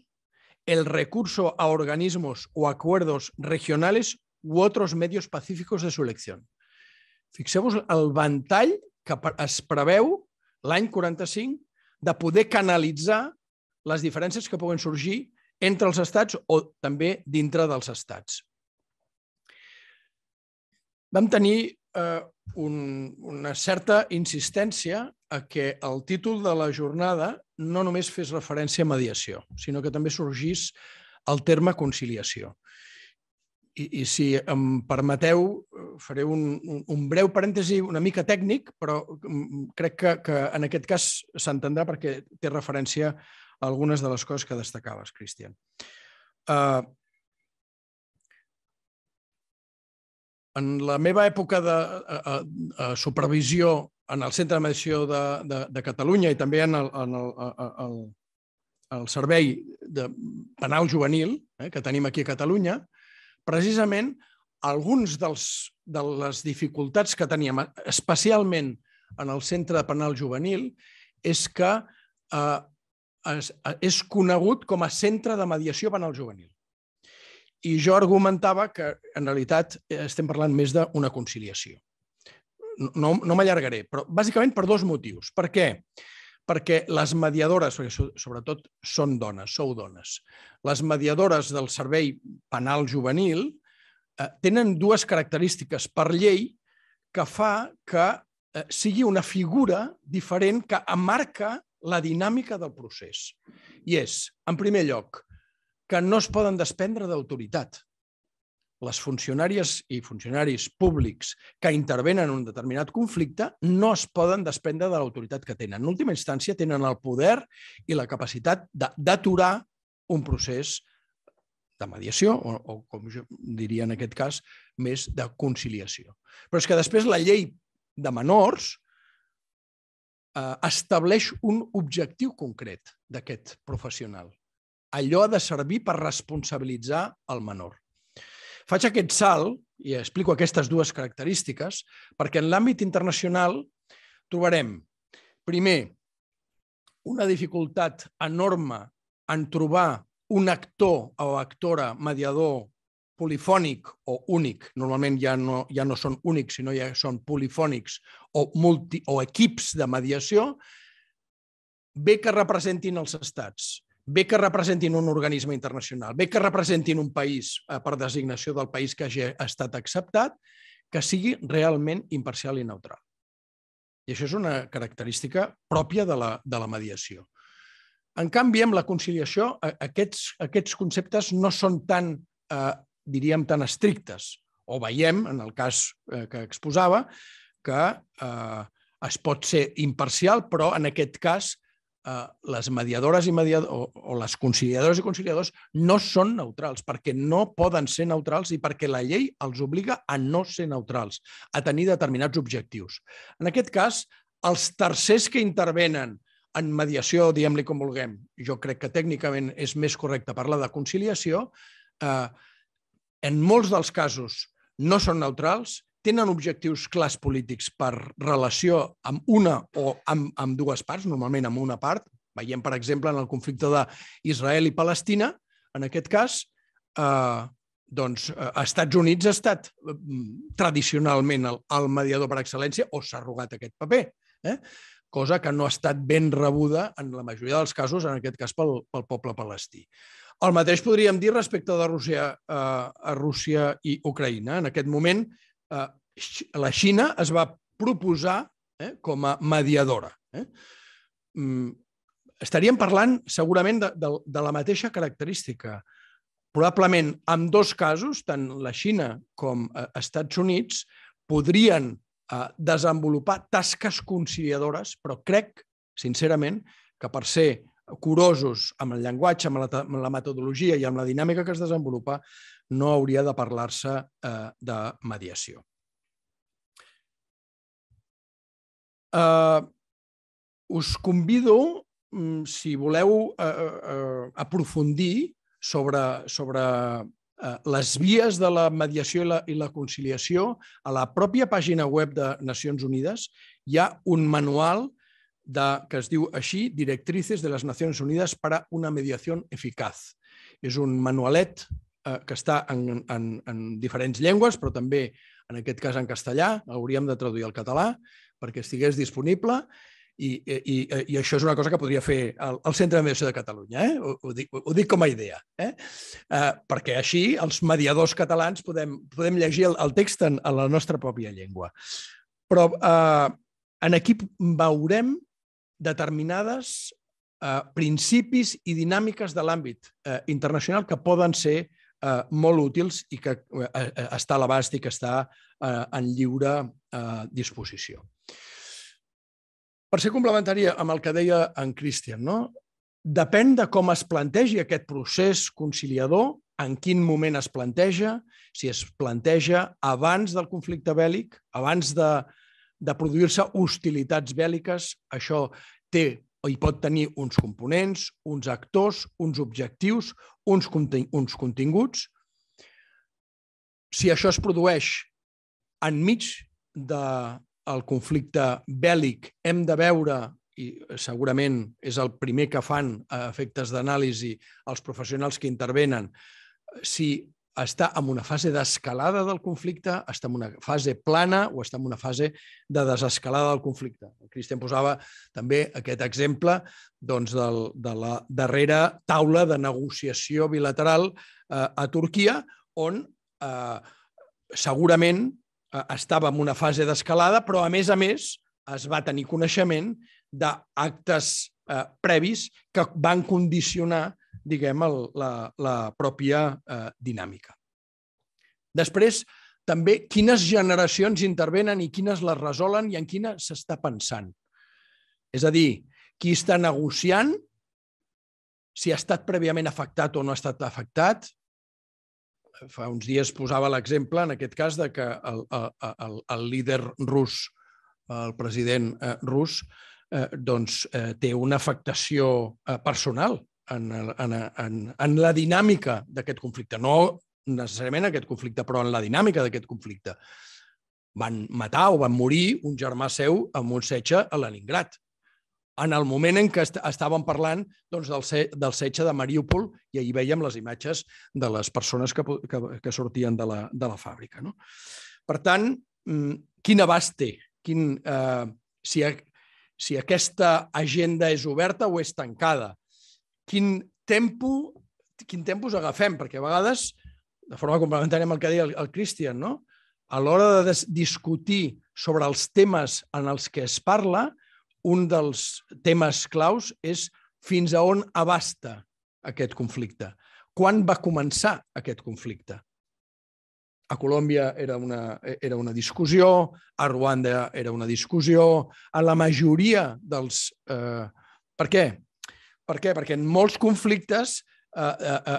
el recurso a organismos o acuerdos regionales u otros medios pacíficos de su elección. Fixeu-vos el ventall que es preveu l'any 45 de poder canalitzar les diferències que poden sorgir entre els estats o també dintre dels estats. Vam tenir una certa insistència a que el títol de la jornada no només fes referència a mediació, sinó que també sorgís el terme conciliació. I si em permeteu, faré un breu parèntesi una mica tècnic, però crec que en aquest cas s'entendrà perquè té referència a algunes de les coses que destacaves, Cristian. En la meva època de supervisió en el Centre de Mediació de Catalunya i també en el Servei Penal Juvenil que tenim aquí a Catalunya, precisament, alguns de les dificultats que teníem, especialment en el Centre Penal Juvenil, és que és conegut com a Centre de Mediació Penal Juvenil. I jo argumentava que, en realitat, estem parlant més d'una conciliació. No m'allargaré, però bàsicament per dos motius. Per què? Perquè les mediadores, sobretot són dones, sou dones, les mediadores del Servei Penal Juvenil tenen dues característiques per llei que fa que sigui una figura diferent que emmarca la dinàmica del procés. I és, en primer lloc, que no es poden desprendre d'autoritat. Les funcionàries i funcionaris públics que intervenen en un determinat conflicte no es poden desprendre de l'autoritat que tenen. En última instància, tenen el poder i la capacitat d'aturar un procés de mediació o, com jo diria en aquest cas, més de conciliació. Però és que després la llei de menors estableix un objectiu concret d'aquest professional. Allò ha de servir per responsabilitzar el menor. Faig aquest salt i explico aquestes dues característiques perquè en l'àmbit internacional trobarem, primer, una dificultat enorme en trobar un actor o actora mediador polifònic o únic. Normalment ja no són únics, sinó ja són polifònics o equips de mediació, bé que representin els estats, bé que representin un organisme internacional, bé que representin un país per designació del país que hagi estat acceptat, que sigui realment imparcial i neutral. I això és una característica pròpia de la mediació. En canvi, amb la conciliació, aquests conceptes no són tan, diríem, tan estrictes. O veiem, en el cas que exposava, que es pot ser imparcial, però en aquest cas les mediadores o les conciliadores i conciliadors no són neutrals perquè no poden ser neutrals i perquè la llei els obliga a no ser neutrals, a tenir determinats objectius. En aquest cas, els tercers que intervenen en mediació, diguem-li com vulguem, jo crec que tècnicament és més correcte parlar de conciliació, en molts dels casos no són neutrals, tenen objectius clars polítics per relació amb una o amb dues parts, normalment amb una part. Veiem, per exemple, en el conflicte d'Israel i Palestina, en aquest cas, doncs, Estats Units ha estat tradicionalment el mediador per excel·lència o s'ha rogat aquest paper. cosa que no ha estat ben rebuda en la majoria dels casos, en aquest cas pel poble palestí. El mateix podríem dir respecte de Rússia i Ucraïna. En aquest moment, la Xina es va proposar com a mediadora. Estaríem parlant segurament de la mateixa característica. Probablement, en dos casos, tant la Xina com els Estats Units podrien desenvolupar tasques conciliadores, però crec, sincerament, que per ser curosos amb el llenguatge, amb la metodologia i amb la dinàmica que es desenvolupa, no hauria de parlar-se de mediació. Us convido, si voleu aprofundir sobre les vies de la mediació i la conciliació, a la pròpia pàgina web de Nacions Unides hi ha un manual que es diu així, Directrices de les Nacions Unides para una mediación eficaz. És un manualet que està en diferents llengües, però també, en aquest cas, en castellà. Hauríem de traduir al català perquè estigués disponible. I això és una cosa que podria fer el Centre de Mediació de Catalunya. Ho dic com a idea. Perquè així els mediadors catalans podem llegir el text en la nostra pròpia llengua. Però aquí veurem determinades principis i dinàmiques de l'àmbit internacional que poden ser molt útils i que està a l'abast i que està en lliure disposició. Per ser complementària amb el que deia en Kristian, depèn de com es plantegi aquest procés conciliador, en quin moment es planteja, si es planteja abans del conflicte bèl·lic, abans de produir-se hostilitats bèl·liques. Això té o hi pot tenir uns components, uns actors, uns objectius, uns continguts. Si això es produeix enmig de el conflicte bèl·lic, hem de veure, i segurament és el primer que fan a efectes d'anàlisi els professionals que intervenen, si està en una fase d'escalada del conflicte, està en una fase plana o està en una fase de desescalada del conflicte. Kristian posava també aquest exemple de la darrera taula de negociació bilateral a Turquia, on segurament estava en una fase d'escalada, però a més es va tenir coneixement d'actes previs que van condicionar la pròpia dinàmica. Després, també, quines generacions intervenen i quines les resolen i en quina s'està pensant. És a dir, qui està negociant, si ha estat prèviament afectat o no ha estat afectat. Fa uns dies posava l'exemple, en aquest cas, que el líder rus, el president rus, té una afectació personal en la dinàmica d'aquest conflicte. No necessàriament en aquest conflicte, però en la dinàmica d'aquest conflicte. Van matar o van morir un germà seu amb un setge a Leningrad, en el moment en què estàvem parlant del setge de Mariúpol, i ahir vèiem les imatges de les persones que sortien de la fàbrica. Per tant, quin abast té? Si aquesta agenda és oberta o és tancada? Quin tempos agafem? Perquè a vegades, de forma complementària amb el que deia el Kristian, a l'hora de discutir sobre els temes en els que es parla, un dels temes claus és fins a on abasta aquest conflicte. Quan va començar aquest conflicte? A Colòmbia era una discussió, a Ruanda era una discussió, a la majoria dels... Per què? Perquè en molts conflictes,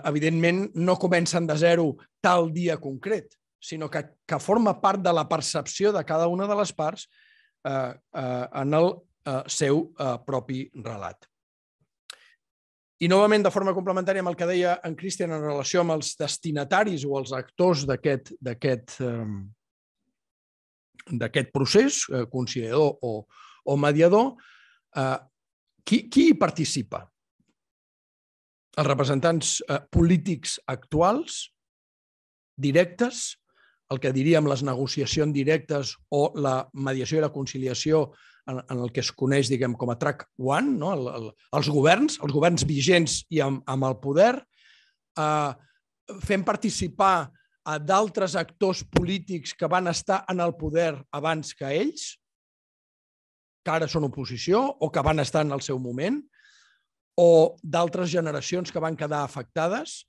evidentment, no comencen de zero tal dia concret, sinó que forma part de la percepció de cada una de les parts en el seu propi relat. I, novament, de forma complementària amb el que deia en Kristian en relació amb els destinataris o els actors d'aquest procés, conciliador o mediador, qui hi participa? Els representants polítics actuals, directes, el que diríem les negociacions directes o la mediació i la conciliació en el que es coneix, diguem, com a track one, els governs vigents i amb el poder, fent participar a d'altres actors polítics que van estar en el poder abans que ells, que ara són oposició o que van estar en el seu moment, o d'altres generacions que van quedar afectades.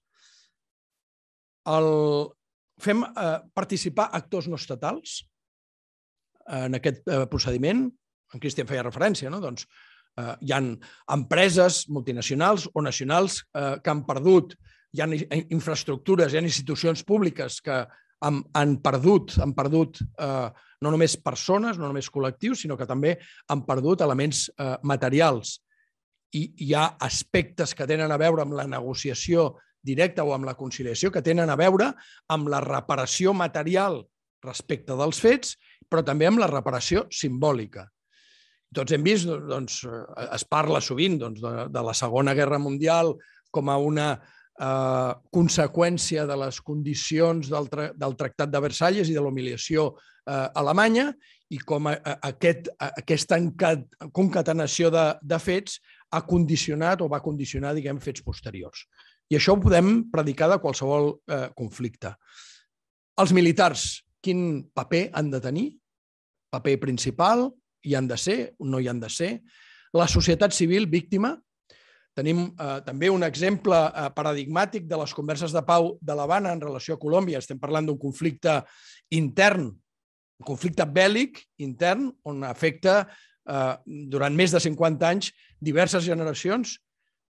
Fem participar actors no estatals en aquest procediment. En Kristian feia referència, doncs hi ha empreses multinacionals o nacionals que han perdut, hi ha infraestructures, hi ha institucions públiques que han perdut no només persones, no només col·lectius, sinó que també han perdut elements materials. I hi ha aspectes que tenen a veure amb la negociació directa o amb la conciliació, que tenen a veure amb la reparació material respecte dels fets, però també amb la reparació simbòlica. Tots hem vist, doncs, es parla sovint de la Segona Guerra Mundial com a una conseqüència de les condicions del Tractat de Versalles i de l'humiliació alemanya, i com aquesta concatenació de fets ha condicionat o va condicionar, diguem, fets posteriors. I això ho podem predicar de qualsevol conflicte. Els militars, quin paper han de tenir? Paper principal? Hi han de ser? No hi han de ser? La societat civil, víctima. Tenim també un exemple paradigmàtic de les Converses de Pau de l'Havana en relació a Colòmbia. Estem parlant d'un conflicte intern, un conflicte bèl·lic intern, on afecta durant més de 50 anys diverses generacions.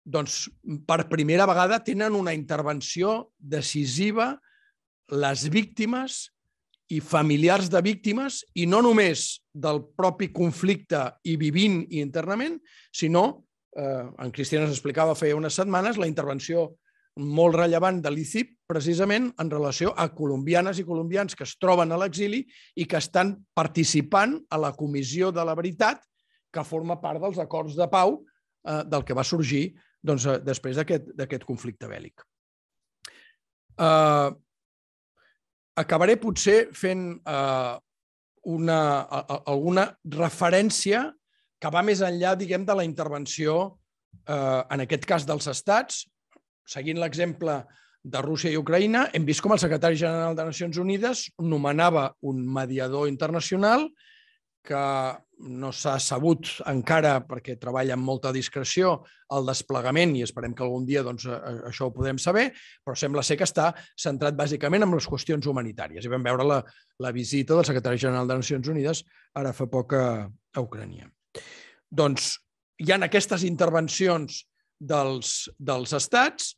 Doncs per primera vegada tenen una intervenció decisiva les víctimes i familiars de víctimes, i no només del propi conflicte i vivint i internament, sinó, en Kristian ens explicava feia unes setmanes, la intervenció molt rellevant de l'ICIP precisament en relació a colombianes i colombians que es troben a l'exili i que estan participant a la Comissió de la Veritat que forma part dels acords de pau del que va sorgir després d'aquest conflicte bèl·lic. Acabaré potser fent alguna referència que va més enllà, diguem, de la intervenció, en aquest cas dels estats. Seguint l'exemple de Rússia i Ucraïna, hem vist com el secretari general de Nacions Unides nomenava un mediador internacional que no s'ha sabut encara, perquè treballa amb molta discreció, el desplegament, i esperem que algun dia això ho podrem saber, però sembla ser que està centrat bàsicament en les qüestions humanitàries. I vam veure la visita del secretari general de Nacions Unides ara fa poc a Ucraïna. Doncs hi ha aquestes intervencions dels estats,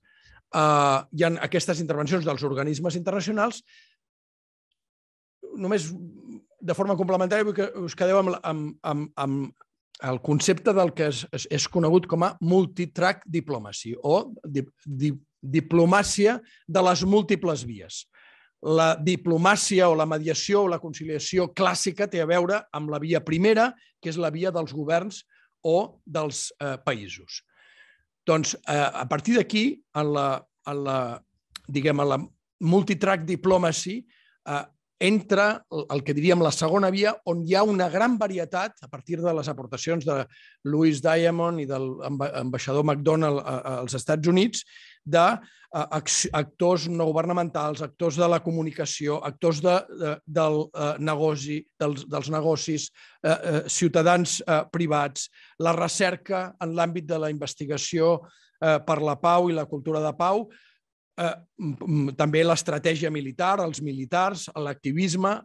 hi ha aquestes intervencions dels organismes internacionals. Només de forma complementària vull que us quedeu amb el concepte del que és conegut com a multitrack diplomacy o diplomàcia de les múltiples vies. La diplomàcia o la mediació o la conciliació clàssica té a veure amb la via primera, que és la via dels governs o dels països. Doncs, a partir d'aquí, en la multitrack diplomacy, entra el que diríem la segona via, on hi ha una gran varietat, a partir de les aportacions de Louis Diamond i de l'ambaixador McDonald als Estats Units, d'actors no governamentals, actors de la comunicació, actors dels negocis, ciutadans privats, la recerca en l'àmbit de la investigació per la pau i la cultura de pau, també l'estratègia militar, els militars, l'activisme,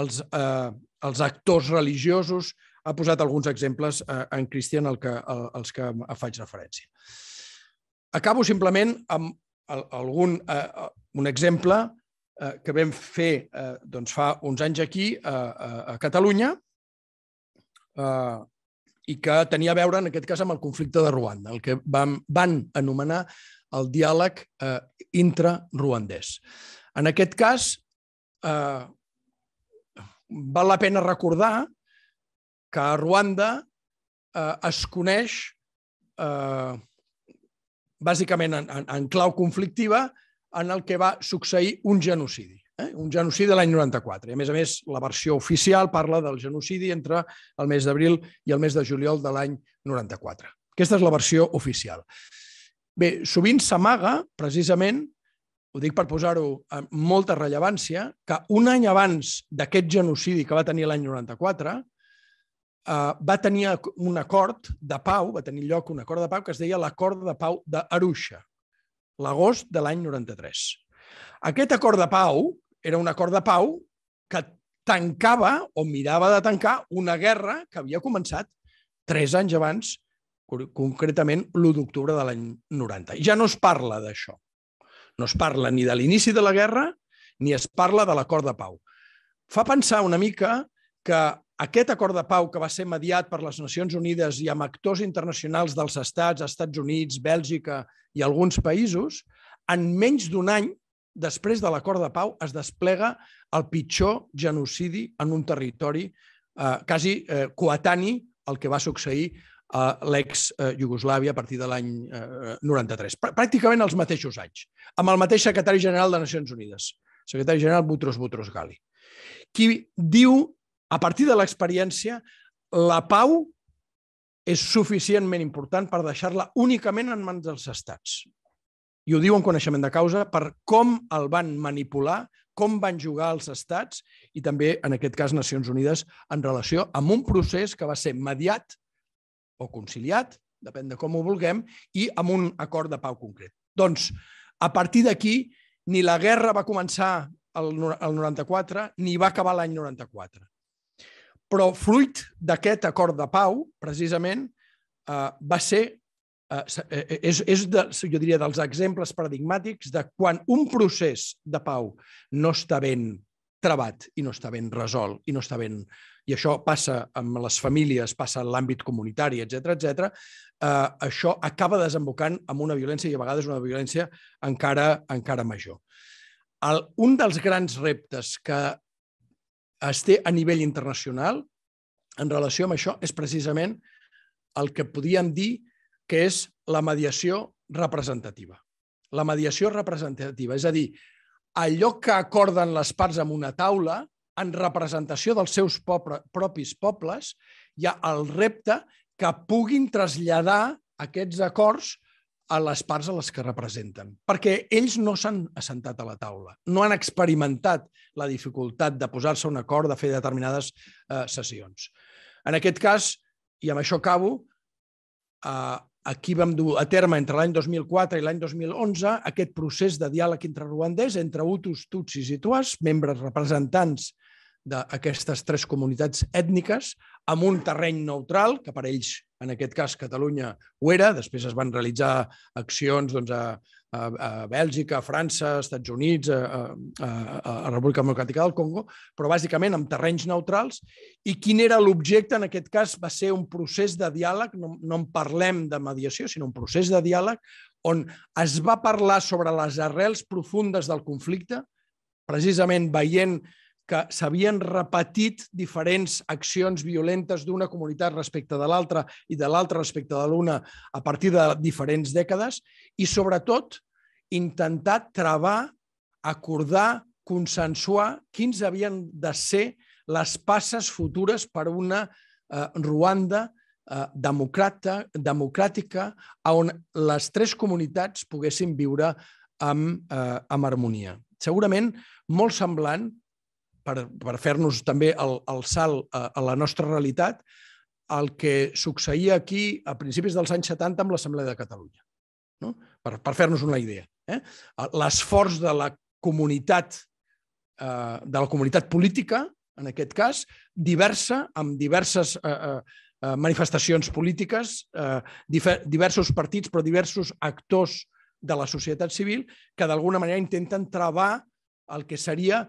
els actors religiosos. Ha posat alguns exemples en Kristian als que faig referència. Acabo simplement amb un exemple que vam fer fa uns anys aquí a Catalunya i que tenia a veure, en aquest cas, amb el conflicte de Ruanda, el que van anomenar el diàleg intraruandès. En aquest cas, val la pena recordar que a Ruanda es coneix bàsicament en clau conflictiva en el que va succeir un genocidi. un genocidi de l'any 94. I, a més, la versió oficial parla del genocidi entre el mes d'abril i el mes de juliol de l'any 94. Aquesta és la versió oficial. Bé, sovint s'amaga, precisament, ho dic per posar-ho amb molta rellevància, que un any abans d'aquest genocidi que va tenir l'any 94, va tenir un acord de pau, va tenir lloc un acord de pau que es deia l'Acord de Pau d'Arusha, l'agost de l'any 93. Aquest acord de pau era un acord de pau que tancava o mirava de tancar una guerra que havia començat 3 anys abans, concretament l'1 d'octubre de l'any 90. Ja no es parla d'això. No es parla ni de l'inici de la guerra ni es parla de l'acord de pau. Fa pensar una mica que aquest acord de pau que va ser mediat per les Nacions Unides i amb actors internacionals dels estats, Estats Units, Bèlgica i alguns països, en menys d'un any després de l'acord de pau es desplega el pitjor genocidi en un territori quasi coetani al que va succeir a l'ex-Iugoslàvia a partir de l'any 93. Pràcticament els mateixos anys, amb el mateix secretari general de Nacions Unides, secretari general Boutros Ghali, qui diu, a partir de l'experiència, la pau és suficientment important per deixar-la únicament en mans dels estats. I ho diu en coneixement de causa per com el van manipular, com van jugar els estats i també, en aquest cas, Nacions Unides en relació amb un procés que va ser mediat o conciliat, depèn de com ho vulguem, i amb un acord de pau concret. Doncs, a partir d'aquí, ni la guerra va començar el 94 ni va acabar l'any 94. Però fruit d'aquest acord de pau, precisament, va ser... és, jo diria, dels exemples paradigmàtics de quan un procés de pau no està ben trebat i no està ben resolt i no està ben... I això passa amb les famílies, passa en l'àmbit comunitari, etc. Això acaba desembocant en una violència i a vegades una violència encara major. Un dels grans reptes que es té a nivell internacional en relació amb això és precisament el que podíem dir que és la mediació representativa. La mediació representativa, és a dir, allò que acorden les parts en una taula en representació dels seus propis pobles, hi ha el repte que puguin traslladar aquests acords a les parts a les que representen, perquè ells no s'han assentat a la taula, no han experimentat la dificultat de posar-se a un acord, de fer determinades sessions. En aquest cas, i amb això acabo, aquí vam dur a terme entre l'any 2004 i l'any 2011 aquest procés de diàleg intraruandès entre hutus, tutsis i tuas, membres representants d'aquestes 3 comunitats ètniques, amb un terreny neutral, que per ells, en aquest cas, Catalunya ho era. Després es van realitzar accions a Bèlgica, a França, als Estats Units, a la República Democràtica del Congo, però bàsicament amb terrenys neutrals. I quin era l'objecte, en aquest cas, va ser un procés de diàleg, no en parlem de mediació, sinó un procés de diàleg on es va parlar sobre les arrels profundes del conflicte, precisament veient que s'havien repetit diferents accions violentes d'una comunitat respecte de l'altra i de l'altra respecte de l'una a partir de diferents dècades i, sobretot, intentar travar, acordar, consensuar quins havien de ser les passes futures per una Ruanda democràtica on les 3 comunitats poguessin viure amb harmonia. Segurament molt semblant, per fer-nos també el salt a la nostra realitat, el que succeïa aquí a principis dels anys 70 amb l'Assemblea de Catalunya, per fer-nos una idea. L'esforç de la comunitat política, en aquest cas, diversa, amb diverses manifestacions polítiques, diversos partits, però diversos actors de la societat civil que d'alguna manera intenten travar el que seria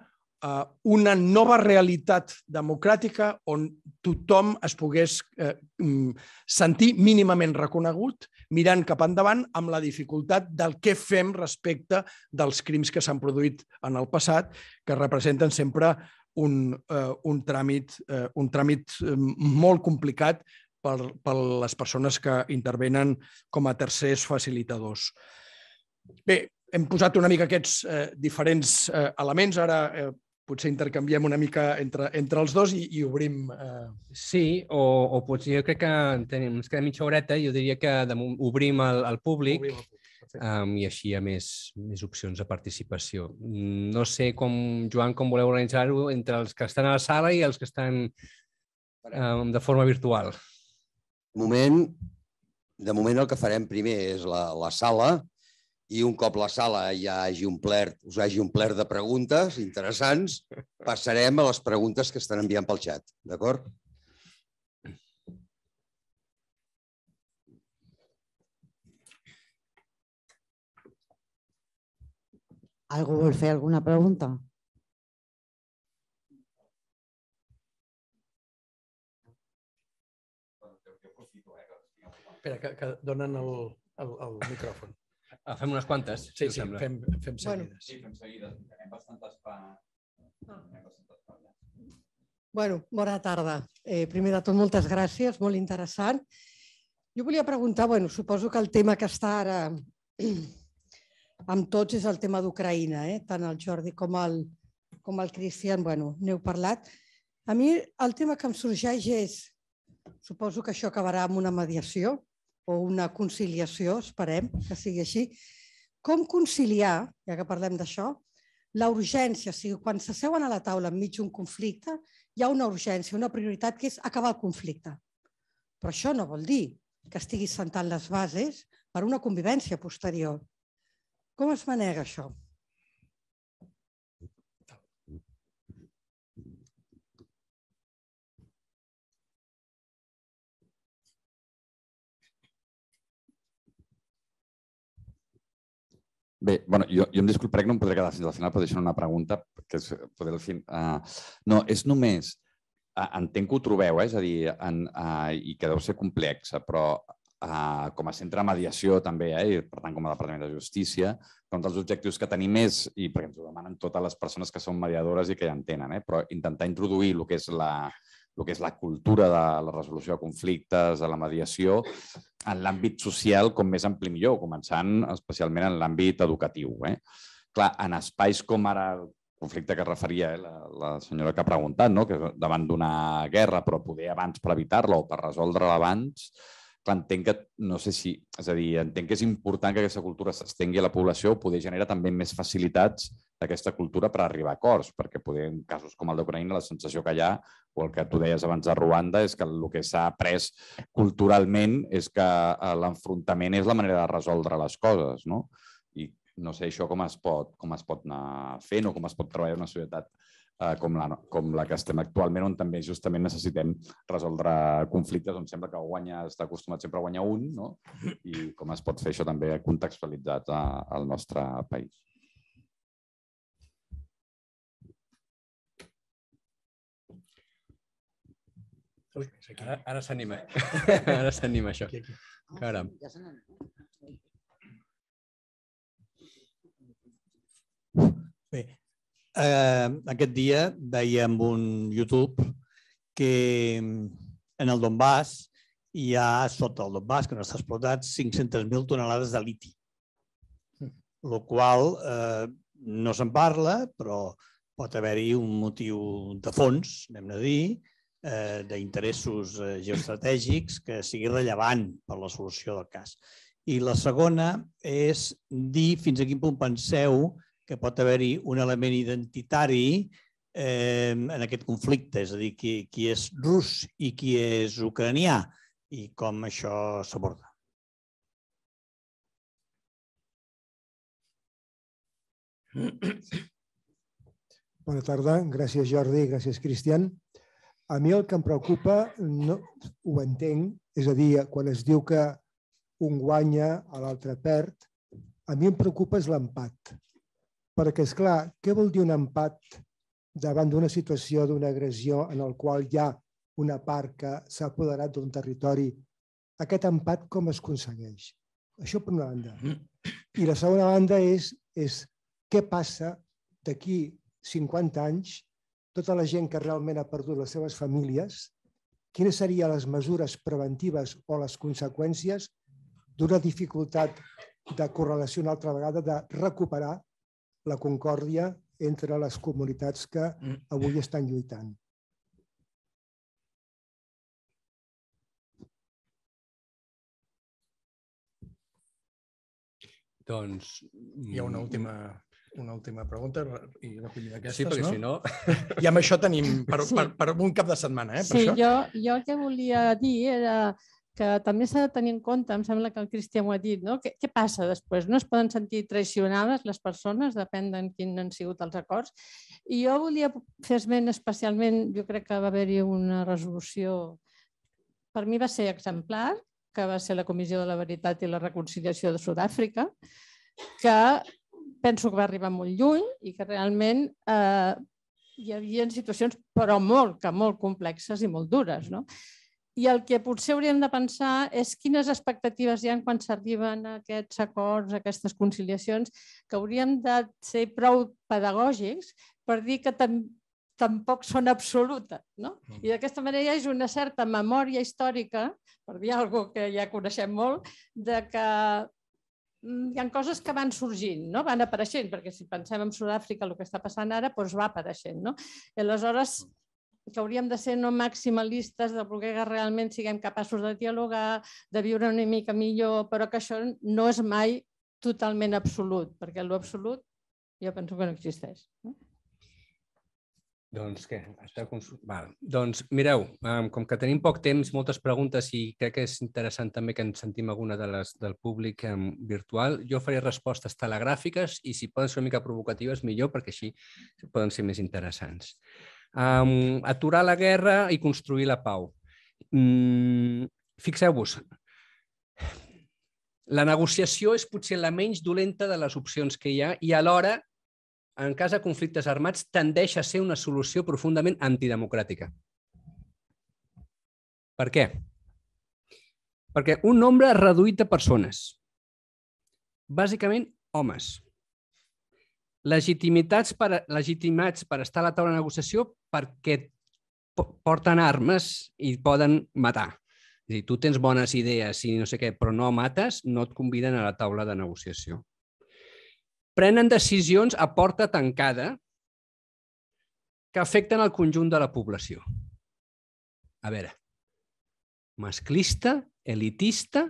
una nova realitat democràtica on tothom es pogués sentir mínimament reconegut, mirant cap endavant amb la dificultat del que fem respecte dels crims que s'han produït en el passat, que representen sempre un tràmit molt complicat per les persones que intervenen com a tercers facilitadors. Bé, hem posat una mica aquests diferents elements. Ara potser intercanviem una mica entre els dos i obrim... Sí, o potser jo crec que ens queda mitja horeta i jo diria que obrim al públic i així hi ha més opcions de participació. No sé, Joan, com voleu organitzar-ho entre els que estan a la sala i els que estan de forma virtual. De moment el que farem primer és la sala. I un cop la sala ja us hagi omplert de preguntes interessants, passarem a les preguntes que estan enviant pel xat, d'acord? Algú vol fer alguna pregunta? Espera, que donen el micròfon. Fem unes quantes, si us sembla. Sí, fem seguides. Sí, fem seguides. Tenim bastantes per allà. Bueno, bona tarda. Primer de tot, moltes gràcies, molt interessant. Jo volia preguntar, bueno, suposo que el tema que està ara amb tots és el tema d'Ucraïna, tant el Jordi com el Kristian, bueno, n'heu parlat. A mi el tema que em sorgeix és, suposo que això acabarà amb una mediació, o una conciliació, esperem que sigui així. Com conciliar, ja que parlem d'això, la urgència? O sigui, quan s'asseuen a la taula enmig d'un conflicte, hi ha una urgència, una prioritat que és acabar el conflicte. Però això no vol dir que estiguis sentant les bases per una convivència posterior. Com es manega això? Bé, jo em disculparé que no em podré quedar fins al final, però deixant una pregunta, que és poder al fin... No, és només... Entenc que ho trobeu, és a dir, i que deu ser complexa, però com a centre de mediació també, i per tant com a Departament de Justícia, doncs els objectius que tenim és, i perquè ens ho demanen totes les persones que són mediadores i que ja entenen, però intentar introduir el que és la cultura de la resolució de conflictes, de la mediació, en l'àmbit social com més ampli millor, començant especialment en l'àmbit educatiu. Clar, en espais com ara el conflicte que es referia la senyora que ha preguntat, que davant d'una guerra, però poder abans per evitar-la o per resoldre-la abans, entenc que, no sé si, és a dir, entenc que és important que aquesta cultura s'estengui a la població, poder generar també més facilitats d'aquesta cultura per arribar a acords, perquè en casos com el d'Ucraïna la sensació que hi ha, o el que tu deies abans de Ruanda, és que el que s'ha après culturalment és que l'enfrontament és la manera de resoldre les coses, no? I no sé això com es pot anar fent o com es pot treballar en una societat com la que estem actualment, on també justament necessitem resoldre conflictes, on sembla que està acostumat sempre a guanyar un, no? I com es pot fer això també contextualitzat al nostre país. Ara s'anima. Ara s'anima això. Caram. Bé, aquest dia veia en un YouTube que en el Donbass hi ha, sota el Donbass, que no està explotat, 500.000 tonelades de liti. El qual no se'n parla, però pot haver-hi un motiu de fons, anem a dir, d'interessos geoestratègics que sigui rellevant per la solució del cas. I la segona és dir fins a quin punt penseu que pot haver-hi un element identitari en aquest conflicte, és a dir, qui és rus i qui és ucranià i com això s'aborda. Bona tarda, gràcies Jordi, gràcies Kristian. A mi el que em preocupa, ho entenc, és a dir, quan es diu que un guanya, l'altre perd, a mi em preocupa és l'empat. Perquè, esclar, què vol dir un empat davant d'una situació, d'una agressió en la qual hi ha una part que s'ha apoderat d'un territori? Aquest empat com es aconsegueix? Això per una banda. I la segona banda és què passa d'aquí 50 anys tota la gent que realment ha perdut les seves famílies, quines serien les mesures preventives o les conseqüències d'una dificultat de correlació una altra vegada, de recuperar la concòrdia entre les comunitats que avui estan lluitant. Doncs... Hi ha una última pregunta i recollir d'aquestes, no? Sí, perquè si no... I amb això tenim per un cap de setmana, per això. Sí, jo el que volia dir era que també s'ha de tenir en compte, em sembla que el Kristian ho ha dit, no? Què passa després? No es poden sentir traicionades les persones, depèn de quins han sigut els acords. I jo volia fer esment especialment, jo crec que va haver-hi una resolució, per mi va ser exemplar, que va ser la Comissió de la Veritat i la Reconciliació de Sud-Àfrica, que penso que va arribar molt lluny i que realment hi havia situacions, però molt complexes i molt dures, no? I el que potser hauríem de pensar és quines expectatives hi ha quan s'arriben a aquests acords, a aquestes conciliacions, que hauríem de ser prou pedagògics per dir que tampoc són absolutes, no? I d'aquesta manera és una certa memòria històrica, per dir alguna cosa que ja coneixem molt, de que hi ha coses que van sorgint, no? Van apareixent, perquè si pensem en Sud-àfrica el que està passant ara, doncs va apareixent, no? I aleshores... que hauríem de ser no maximalistes, de voler que realment siguem capaços de dialogar, de viure una mica millor, però que això no és mai totalment absolut, perquè l'absolut jo penso que no existeix. Doncs què? Doncs mireu, com que tenim poc temps, moltes preguntes i crec que és interessant també que en sentim alguna de les del públic virtual, jo faré respostes telegràfiques i si poden ser una mica provocatives millor perquè així poden ser més interessants. Aturar la guerra i construir la pau. Fixeu-vos, la negociació és potser la menys dolenta de les opcions que hi ha i alhora, en cas de conflictes armats, tendeix a ser una solució profundament antidemocràtica. Per què? Perquè un nombre reduït de persones, bàsicament homes, legitimats per estar a la taula de negociació perquè porten armes i poden matar. És a dir, tu tens bones idees i no sé què, però no mates, no et conviden a la taula de negociació. Prenen decisions a porta tancada que afecten el conjunt de la població. A veure, masclista, elitista,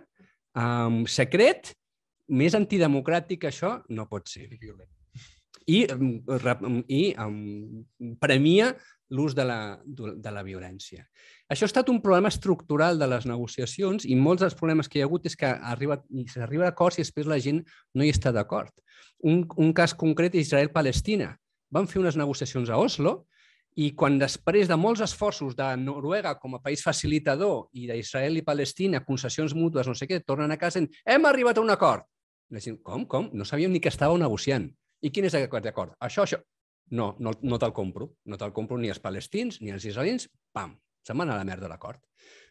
secret, més antidemocràtic que això no pot ser. I premia l'ús de la violència. Això ha estat un problema estructural de les negociacions i molts dels problemes que hi ha hagut és que s'arriba a acords i després la gent no hi està d'acord. Un cas concret és Israel-Palestina. Van fer unes negociacions a Oslo i quan després de molts esforços de Noruega com a país facilitador i d'Israel i Palestina, concessions mútues, no sé què, tornen a casa i diuen, hem arribat a un acord. La gent, com? No sabíem ni que estàveu negociant. I quin és aquest acord? Això. No, no te'l compro. No te'l compro ni als palestins ni als israelins. Pam, se'n van a la merda l'acord.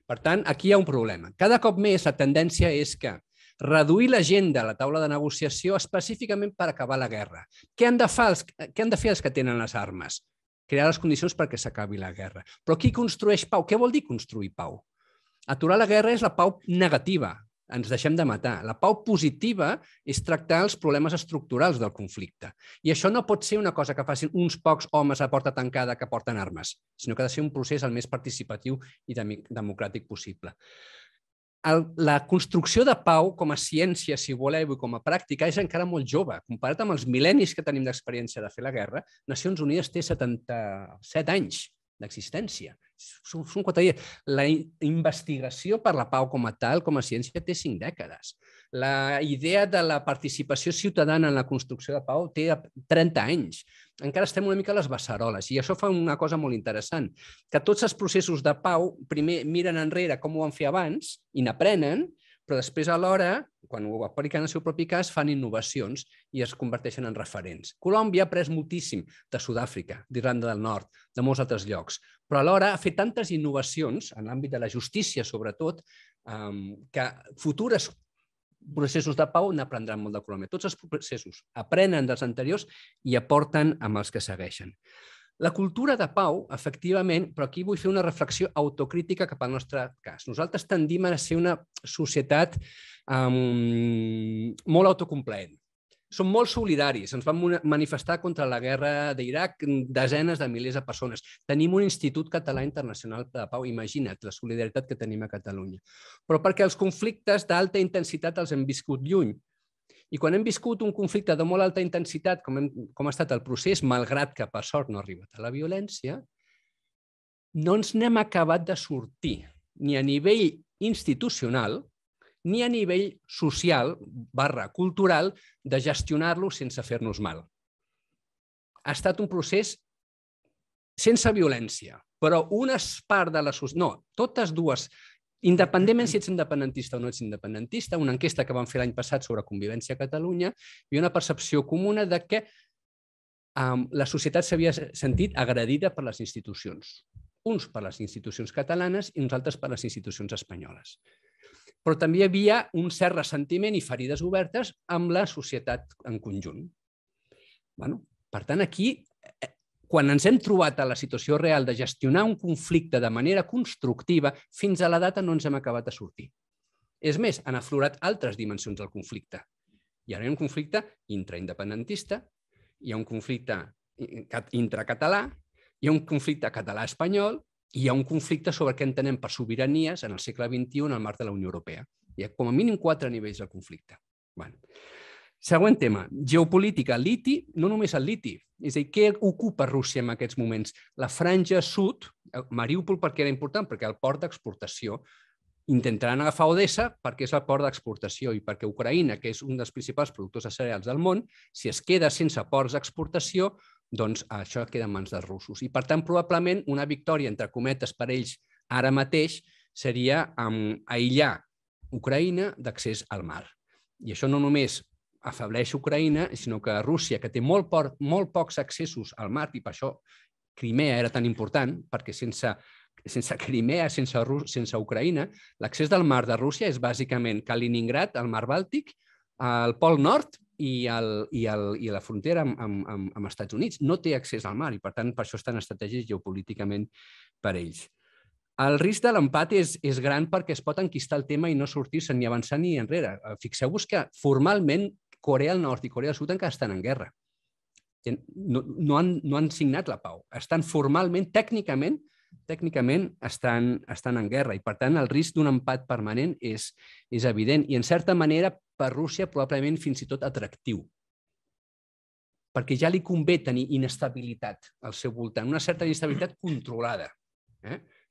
Per tant, aquí hi ha un problema. Cada cop més la tendència és que reduir la gent de la taula de negociació específicament per acabar la guerra. Què han de fer els que tenen les armes? Crear les condicions perquè s'acabi la guerra. Però qui construeix pau? Què vol dir construir pau? Aturar la guerra és la pau negativa. Ens deixem de matar. La pau positiva és tractar els problemes estructurals del conflicte. I això no pot ser una cosa que facin uns pocs homes a porta tancada que porten armes, sinó que ha de ser un procés el més participatiu i democràtic possible. La construcció de pau com a ciència, si voleu, i com a pràctica és encara molt jove. Comparat amb els mil·lennis que tenim d'experiència de fer la guerra, Nacions Unides té 77 anys d'existència. Són 4 dies. La investigació per la pau com a tal, com a ciència, té 5 dècades. La idea de la participació ciutadana en la construcció de pau té 30 anys. Encara estem una mica a les beceroles i això fa una cosa molt interessant, que tots els processos de pau primer miren enrere com ho van fer abans i n'aprenen, però després alhora, quan ho apliquen al seu propi cas, fan innovacions i es converteixen en referents. Colòmbia ha pres moltíssim de Sud-àfrica, d'Irlanda del Nord, de molts altres llocs, però alhora ha fet tantes innovacions, en l'àmbit de la justícia sobretot, que futures processos de pau n'aprendran molt de Colòmbia. Tots els processos aprenen dels anteriors i aporten amb els que segueixen. La cultura de pau, efectivament, però aquí vull fer una reflexió autocrítica cap al nostre cas. Nosaltres tendim a ser una societat molt autocomplaent. Som molt solidaris. Ens vam manifestar contra la guerra d'Iraq desenes de milers de persones. Tenim un Institut Català Internacional de Pau. Imagina't la solidaritat que tenim a Catalunya. Però perquè els conflictes d'alta intensitat els hem viscut lluny. I quan hem viscut un conflicte de molt alta intensitat, com ha estat el procés, malgrat que per sort no ha arribat a la violència, no ens n'hem acabat de sortir, ni a nivell institucional, ni a nivell social, cultural, de gestionar-lo sense fer-nos mal. Ha estat un procés sense violència, però una part de la societat... No, totes dues... Independentment si ets independentista o no ets independentista, una enquesta que vam fer l'any passat sobre convivència a Catalunya, hi ha una percepció comuna de que la societat s'havia sentit agredida per les institucions. Uns per les institucions catalanes i uns altres per les institucions espanyoles. Però també hi havia un cert ressentiment i ferides obertes amb la societat en conjunt. Per tant, aquí, quan ens hem trobat a la situació real de gestionar un conflicte de manera constructiva, fins a la data no ens hem acabat de sortir. És més, han aflorat altres dimensions del conflicte. Hi ha un conflicte intraindependentista, hi ha un conflicte intracatalà, hi ha un conflicte català-espanyol i hi ha un conflicte sobre què entenem per sobiranies en el segle XXI en el marc de la Unió Europea. Hi ha com a mínim 4 nivells de conflicte. Següent tema, geopolítica, liti, no només el liti, és a dir, què ocupa Rússia en aquests moments? La franja sud, Mariúpol perquè era important, perquè el port d'exportació, intentaran agafar Odessa perquè és el port d'exportació i perquè Ucraïna, que és un dels principals productors de cereals del món, si es queda sense ports d'exportació, doncs això queda en mans dels russos. I per tant, probablement, una victòria, entre cometes, per ells ara mateix seria aïllar Ucraïna d'accés al mar. I això no només afebleix Ucraïna, sinó que Rússia, que té molt pocs accessos al mar, i per això Crimea era tan important, perquè sense Crimea, sense Ucraïna, l'accés del mar de Rússia és bàsicament Kaliningrad, el mar Bàltic, el Pol Nord i la frontera amb Estats Units. No té accés al mar i, per tant, per això estan estratègics geopolíticament per ells. El risc de l'empat és gran perquè es pot enquistar el tema i no sortir-se'n ni avançant ni enrere. Fixeu-vos que formalment Corea del Nord i Corea del Sud encara estan en guerra. No han signat la pau. Estan formalment, tècnicament, estan en guerra. I, per tant, el risc d'un empat permanent és evident. I, en certa manera, per Rússia, probablement fins i tot atractiu. Perquè ja li convé tenir inestabilitat al seu voltant. Una certa inestabilitat controlada.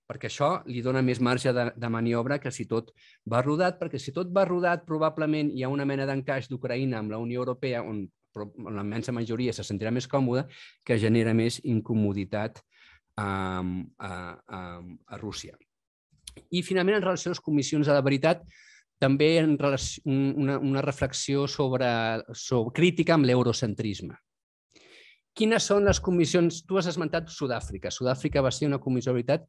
Perquè això li dona més marge de maniobra que si tot va rodat, perquè si tot va rodat probablement hi ha una mena d'encaix d'Ucraïna amb la Unió Europea, on la immensa majoria se sentirà més còmoda, que genera més incomoditat a Rússia. I finalment, en relació a les comissions de la veritat, també una reflexió crítica amb l'eurocentrisme. Quines són les comissions? Tu has esmentat Sud-àfrica. Sud-àfrica va ser una comissió de veritat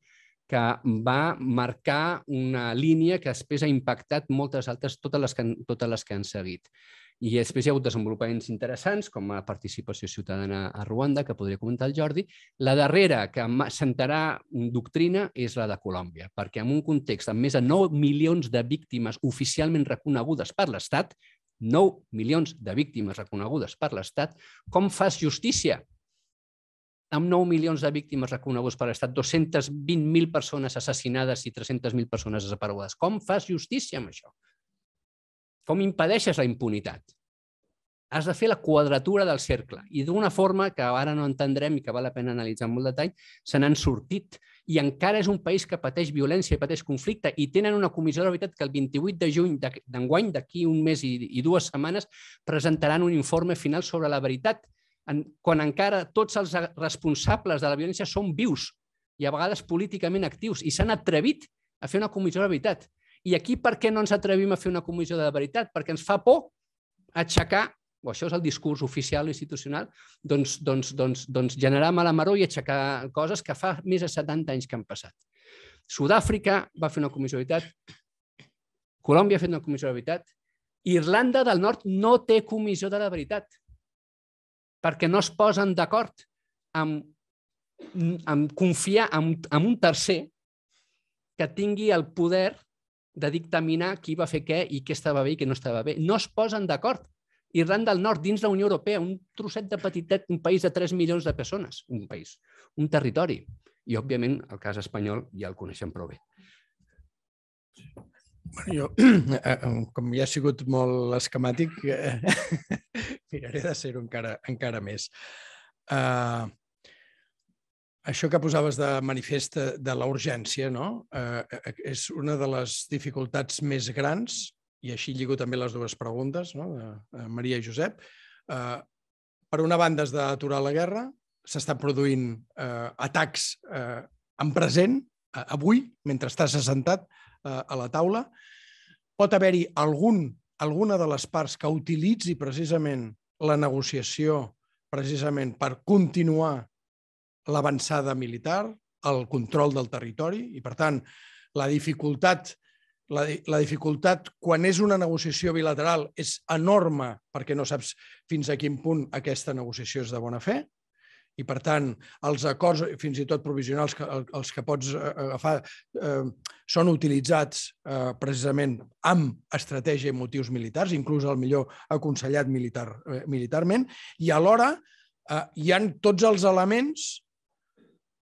que va marcar una línia que després ha impactat moltes altres, totes les que han seguit. I després hi ha hagut desenvolupaments interessants, com la participació ciutadana a Ruanda, que podria comentar el Jordi. La darrera que sentarà doctrina és la de Colòmbia, perquè en un context amb més de 9 milions de víctimes oficialment reconegudes per l'Estat, 9 milions de víctimes reconegudes per l'Estat, com fas justícia? Amb 9 milions de víctimes reconeguts per l'Estat, 220.000 persones assassinades i 300.000 persones desaparegudes. Com fas justícia amb això? Com impedeixes la impunitat? Has de fer la quadratura del cercle i d'una forma que ara no entendrem i que val la pena analitzar amb molt detall, se n'han sortit i encara és un país que pateix violència i pateix conflicte i tenen una comissió de veritat que el 28 de juny d'enguany, d'aquí un mes i 2 setmanes, presentaran un informe final sobre la veritat quan encara tots els responsables de la violència són vius i a vegades políticament actius i s'han atrevit a fer una comissió de veritat. I aquí per què no ens atrevim a fer una comissió de veritat? Perquè ens fa por aixecar, o això és el discurs oficial o institucional, doncs generar mala maror i aixecar coses que fa més de 70 anys que han passat. Sud-àfrica va fer una comissió de veritat, Colòmbia ha fet una comissió de veritat, Irlanda del Nord no té comissió de la veritat, perquè no es posen d'acord amb confiar en un tercer que tingui el poder de dictaminar qui va fer què i què estava bé i què no estava bé. No es posen d'acord. Irlanda del Nord, dins la Unió Europea, un trosset de petitet, un país de 3 milions de persones, un país, un territori. I, òbviament, el cas espanyol ja el coneixem prou bé. Com ja ha sigut molt esquemàtic, miraré de ser-ho encara més. Això que posaves de manifest de la urgència és una de les dificultats més grans, i així lligo també les dues preguntes de Maria i Josep. Per una banda, és d'aturar la guerra, s'estan produint atacs en present, avui, mentre estàs assentat a la taula. Pot haver-hi alguna de les parts que utilitzi precisament la negociació precisament per continuar l'avançada militar, el control del territori, i per tant la dificultat quan és una negociació bilateral és enorme perquè no saps fins a quin punt aquesta negociació és de bona fe. I, per tant, els acords, fins i tot provisionals, els que pots agafar, són utilitzats precisament amb estratègia i motius militars, inclús el millor aconsellat militarment, i alhora hi ha tots els elements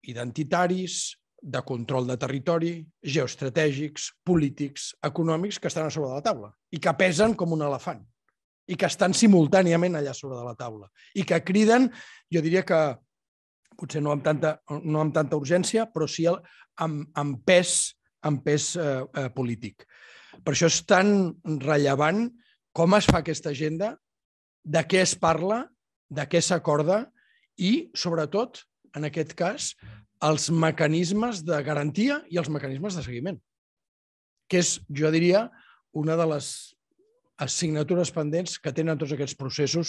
identitaris, de control de territori, geoestratègics, polítics, econòmics, que estan a sobre de la taula i que pesen com un elefant, i que estan simultàniament allà sobre de la taula i que criden, jo diria que potser no amb tanta urgència, però sí amb pes polític. Per això és tan rellevant com es fa aquesta agenda, de què es parla, de què s'acorda i, sobretot, en aquest cas, els mecanismes de garantia i els mecanismes de seguiment, que és, jo diria, una de les assignatures pendents que tenen tots aquests processos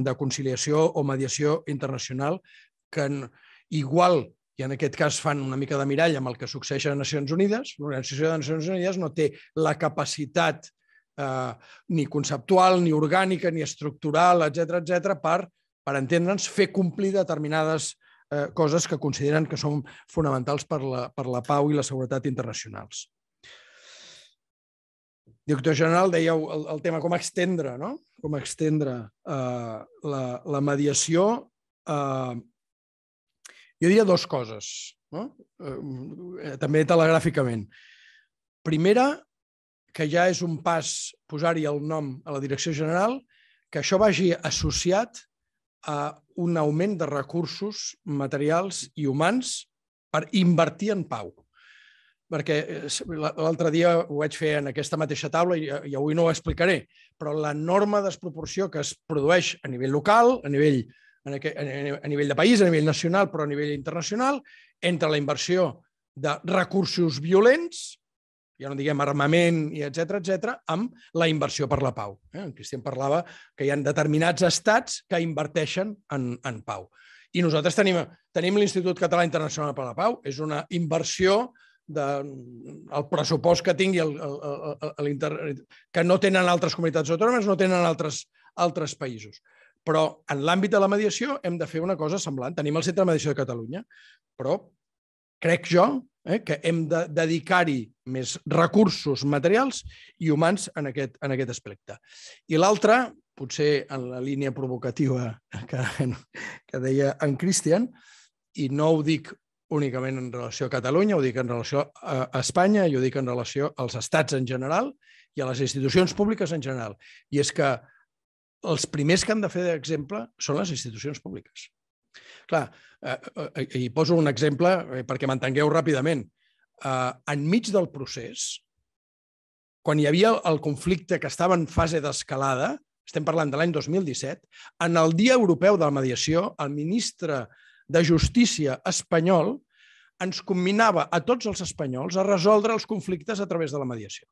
de conciliació o mediació internacional que, igual, i en aquest cas fan una mica de mirall amb el que succeeix a les Nacions Unides, l'Organització de les Nacions Unides no té la capacitat ni conceptual, ni orgànica, ni estructural, etcètera, per entendre'ns, fer complir determinades coses que consideren que són fonamentals per la pau i la seguretat internacionals. Director General, dèieu el tema com extendre, no? Com extendre la mediació. Jo diria dues coses, no? També telegràficament. Primera, que ja és un pas posar-hi el nom a la Direcció General, que això vagi associat a un augment de recursos materials i humans per invertir en pau. Perquè l'altre dia ho vaig fer en aquesta mateixa taula i avui no ho explicaré, però l'enorme desproporció que es produeix a nivell local, a nivell de país, a nivell nacional, però a nivell internacional, entre la inversió de recursos violents, ja no diguem armament, etcètera, amb la inversió per la pau. En Kristian parlava que hi ha determinats estats que inverteixen en pau. I nosaltres tenim l'Institut Català Internacional per la Pau, és una inversió del pressupost que tingui, que no tenen altres comunitats autònomes, no tenen altres països. Però en l'àmbit de la mediació hem de fer una cosa semblant. Tenim el Centre de Mediació de Catalunya, però crec jo que hem de dedicar-hi més recursos materials i humans en aquest aspecte. I l'altre, potser en la línia provocativa que deia en Kristian, i no ho dic únicament en relació a Catalunya, ho dic en relació a Espanya, i ho dic en relació als estats en general i a les institucions públiques en general. I és que els primers que han de fer d'exemple són les institucions públiques. Clar, hi poso un exemple perquè m'entengueu ràpidament. Enmig del procés, quan hi havia el conflicte que estava en fase d'escalada, estem parlant de l'any 2017, en el Dia Europeu de la Mediació, el ministre de Justícia espanyol ens combinava a tots els espanyols a resoldre els conflictes a través de la mediació.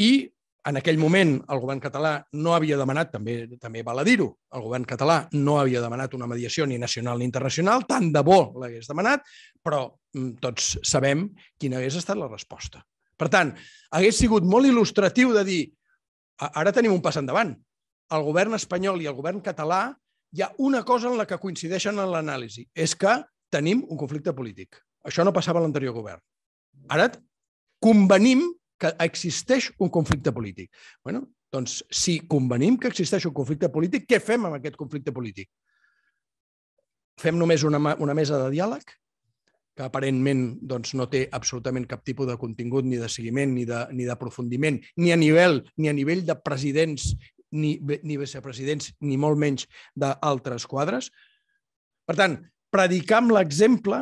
I en aquell moment el govern català no havia demanat, també val a dir-ho, el govern català no havia demanat una mediació ni nacional ni internacional, tant de bo l'hagués demanat, però tots sabem quina hagués estat la resposta. Per tant, hagués sigut molt il·lustratiu de dir, ara tenim un pas endavant. El govern espanyol i el govern català hi ha una cosa en la que coincideixen en l'anàlisi, és que tenim un conflicte polític. Això no passava a l'anterior govern. Ara convenim que existeix un conflicte polític. Bé, doncs, si convenim que existeix un conflicte polític, què fem amb aquest conflicte polític? Fem només una mesa de diàleg, que aparentment no té absolutament cap tipus de contingut, ni de seguiment, ni d'aprofundiment, ni a nivell de presidents, ni vicepresidents, ni molt menys d'altres quadres. Per tant, predicar amb l'exemple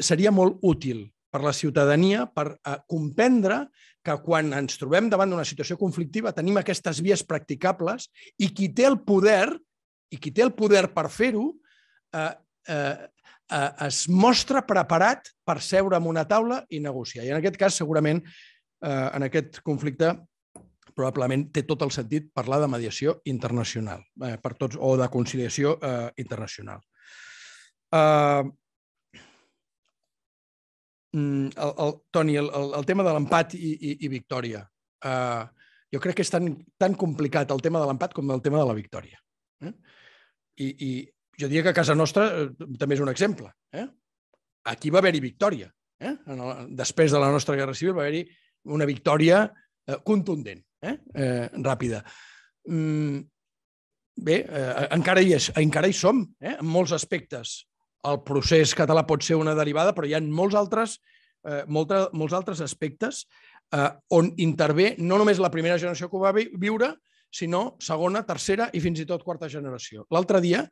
seria molt útil per la ciutadania, per comprendre que quan ens trobem davant d'una situació conflictiva tenim aquestes vies practicables i qui té el poder per fer-ho es mostra preparat per seure en una taula i negociar. I en aquest cas, segurament, en aquest conflicte, probablement té tot el sentit parlar de mediació internacional o de conciliació internacional. Toni, el tema de l'empat i victòria. Jo crec que és tan complicat el tema de l'empat com el tema de la victòria. I jo diria que a casa nostra també és un exemple. Aquí va haver-hi victòria. Després de la nostra Guerra Civil va haver-hi una victòria contundent, ràpida. Bé, encara hi som, en molts aspectes. El procés català pot ser una derivada, però hi ha molts altres aspectes on intervé no només la primera generació que ho va viure, sinó segona, tercera i fins i tot quarta generació. L'altre dia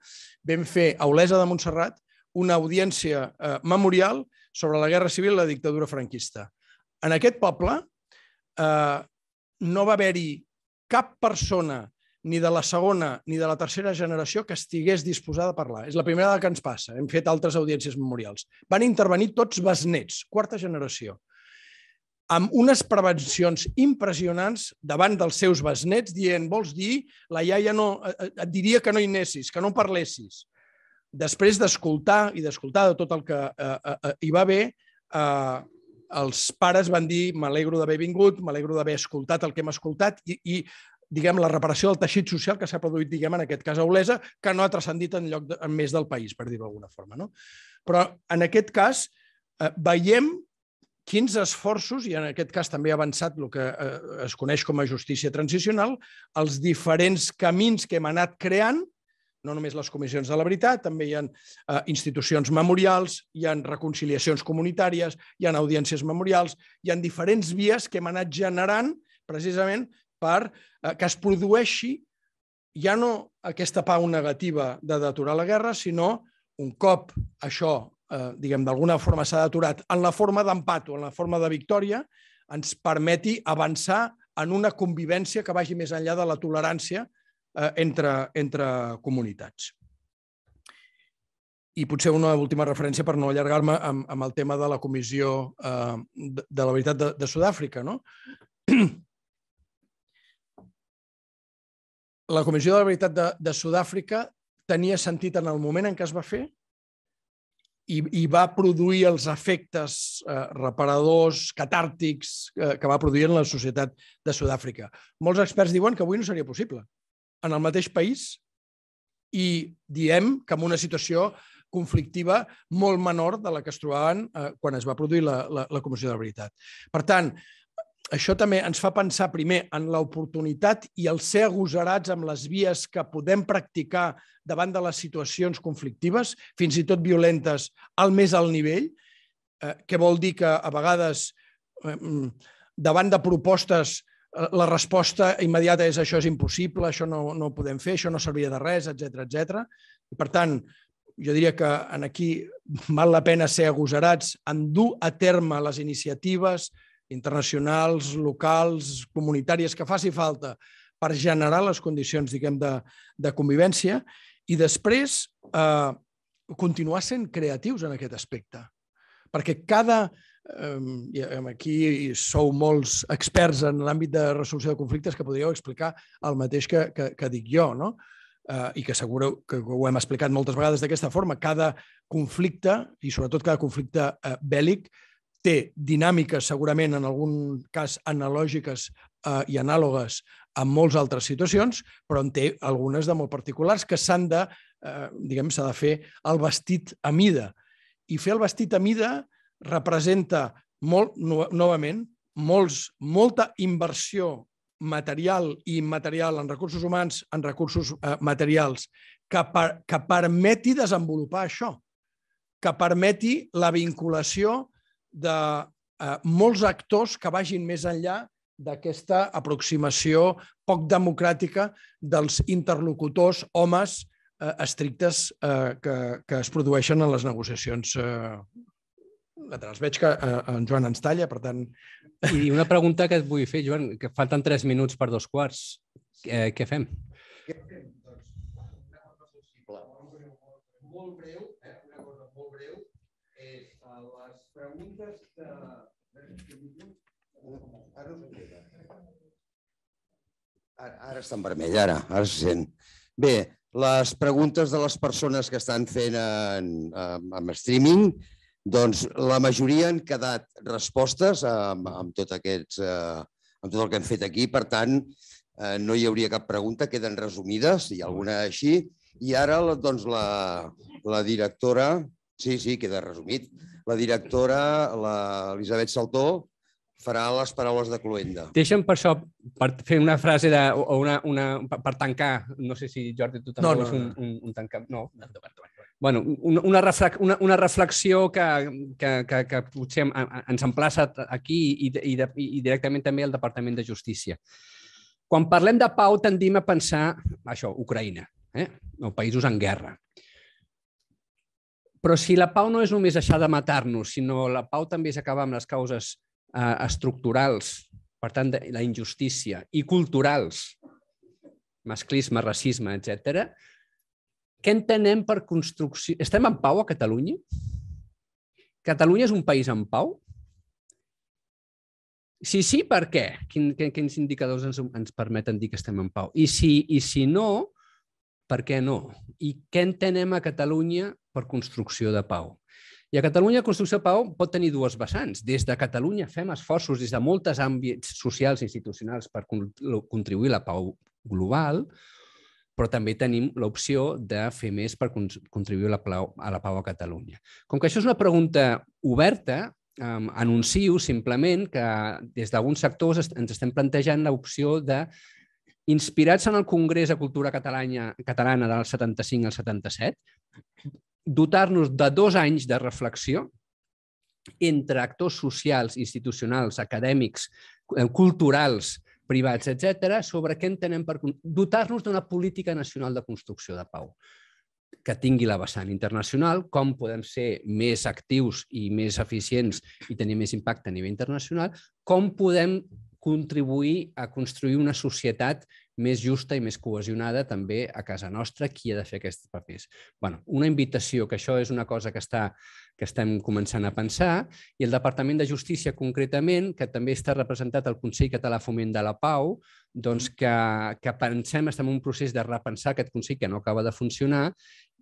vam fer a Olesa de Montserrat una audiència memorial sobre la Guerra Civil i la dictadura franquista. En aquest poble no va haver-hi cap persona ni de la segona ni de la tercera generació que estigués disposada a parlar. És la primera vegada que ens passa. Hem fet altres audiències memorials. Van intervenir tots besnets, quarta generació, amb unes prevencions impressionants davant dels seus besnets, dient, vols dir, la iaia et diria que no hi anessis, que no parlessis. Després d'escoltar i d'escoltar de tot el que hi va haver, els pares van dir, m'alegro d'haver vingut, m'alegro d'haver escoltat el que hem escoltat i, diguem, la reparació del teixit social que s'ha produït, diguem, en aquest cas a Olesa, que no ha transcendit enlloc més del país, per dir-ho d'alguna forma. Però en aquest cas veiem quins esforços, i en aquest cas també ha avançat el que es coneix com a justícia transicional, els diferents camins que hem anat creant, no només les comissions de la veritat, també hi ha institucions memorials, hi ha reconciliacions comunitàries, hi ha audiències memorials, hi ha diferents vies que hem anat generant precisament perquè es produeixi ja no aquesta pau negativa de d'aturar la guerra, sinó un cop això, diguem, d'alguna forma s'ha aturat, en la forma d'empat o en la forma de victòria, ens permeti avançar en una convivència que vagi més enllà de la tolerància entre comunitats. I potser una última referència per no allargar-me amb el tema de la Comissió de la Veritat de Sud-Àfrica. La Comissió de la Veritat de Sud-Àfrica tenia sentit en el moment en què es va fer i va produir els efectes reparadors, catàrtics que va produir en la societat de Sud-àfrica. Molts experts diuen que avui no seria possible en el mateix país i diem que en una situació conflictiva molt menor de la que es trobaven quan es va produir la Comissió de la Veritat. Per tant, això també ens fa pensar primer en l'oportunitat i el ser agosarats amb les vies que podem practicar davant de les situacions conflictives, fins i tot violentes, al més alt nivell, que vol dir que a vegades davant de propostes la resposta immediata és això és impossible, això no ho podem fer, això no servia de res, etcètera. I per tant, jo diria que aquí val la pena ser agosarats, endur a terme les iniciatives internacionals, locals, comunitàries, que faci falta per generar les condicions, diguem, de convivència i després continuar sent creatius en aquest aspecte. Perquè aquí sou molts experts en l'àmbit de resolució de conflictes que podríeu explicar el mateix que dic jo, no? I que segur que ho hem explicat moltes vegades d'aquesta forma. Cada conflicte, i sobretot cada conflicte bèl·lic, té dinàmiques segurament en algun cas analògiques i anàlogues en moltes altres situacions, però en té algunes de molt particulars que s'han de, diguem, s'ha de fer el vestit a mida. I fer el vestit a mida representa, novament, molta inversió material i immaterial en recursos humans, en recursos materials, que permeti desenvolupar això, que permeti la vinculació de molts actors que vagin més enllà d'aquesta aproximació poc democràtica dels interlocutors homes estrictes que es produeixen en les negociacions. Veig que en Joan ens talla, per tant... I una pregunta que et vull fer, Joan, que falten 3 minuts per 2 quarts. Què fem? Què fem? Molt breu, una cosa molt breu, és a les preguntes de... Ara està en vermell, ara se sent. Bé, les preguntes de les persones que estan fent en streaming, doncs la majoria han quedat respostes amb tot el que hem fet aquí, per tant, no hi hauria cap pregunta, queden resumides, hi ha alguna així. I ara la directora, sí, queda resumit, la directora, l'Elisabet Saltó, farà les paraules de cloenda. Deixa'm per això, per fer una frase o per tancar, no sé si Jordi tu també vols un tancar. No, bueno, una reflexió que potser ens emplaça aquí i directament també al Departament de Justícia. Quan parlem de pau tendim a pensar, això, Ucraïna, o països en guerra. Però si la pau no és només deixar de matar-nos, sinó la pau també és acabar amb les causes estructurals, per tant, la injustícia, i culturals, masclisme, racisme, etc. Què entenem per construcció? Estem en pau a Catalunya? Catalunya és un país en pau? Si sí, per què? Quins indicadors ens permeten dir que estem en pau? I si no... Per què no? I què entenem a Catalunya per construcció de pau? I a Catalunya, construcció de pau pot tenir dues vessants. Des de Catalunya fem esforços des de moltes àmbits socials i institucionals per contribuir a la pau global, però també tenim l'opció de fer més per contribuir a la pau a Catalunya. Com que això és una pregunta oberta, anuncio simplement que des d'alguns sectors ens estem plantejant l'opció de, inspirats en el Congrés de Cultura Catalana del 75 al 77, dotar-nos de 2 anys de reflexió entre actors socials, institucionals, acadèmics, culturals, privats, etc., sobre què entenem per dotar-nos d'una política nacional de construcció de pau que tingui la vessant internacional, com podem ser més actius i més eficients i tenir més impacte a nivell internacional, com podem contribuir a construir una societat més justa i més cohesionada també a casa nostra, qui ha de fer aquests papers. Bé, una invitació, que això és una cosa que estem començant a pensar, i el Departament de Justícia concretament, que també està representat al Consell Català de Foment de la Pau, doncs que pensem, estem en un procés de repensar aquest Consell que no acaba de funcionar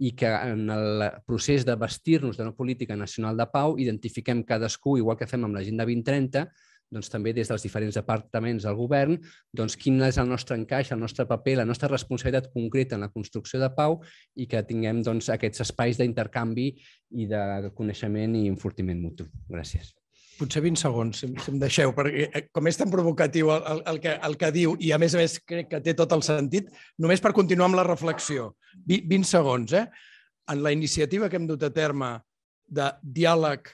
i que en el procés de vestir-nos d'una política nacional de pau identifiquem cadascú, igual que fem amb l'Agenda 2030, doncs també des dels diferents departaments del govern, doncs quin és el nostre encaix, el nostre paper, la nostra responsabilitat concreta en la construcció de pau i que tinguem aquests espais d'intercanvi i de coneixement i enfortiment mutu. Gràcies. Potser 20 segons, si em deixeu, perquè com és tan provocatiu el que diu i a més crec que té tot el sentit, només per continuar amb la reflexió. 20 segons, en la iniciativa que hem dut a terme de diàleg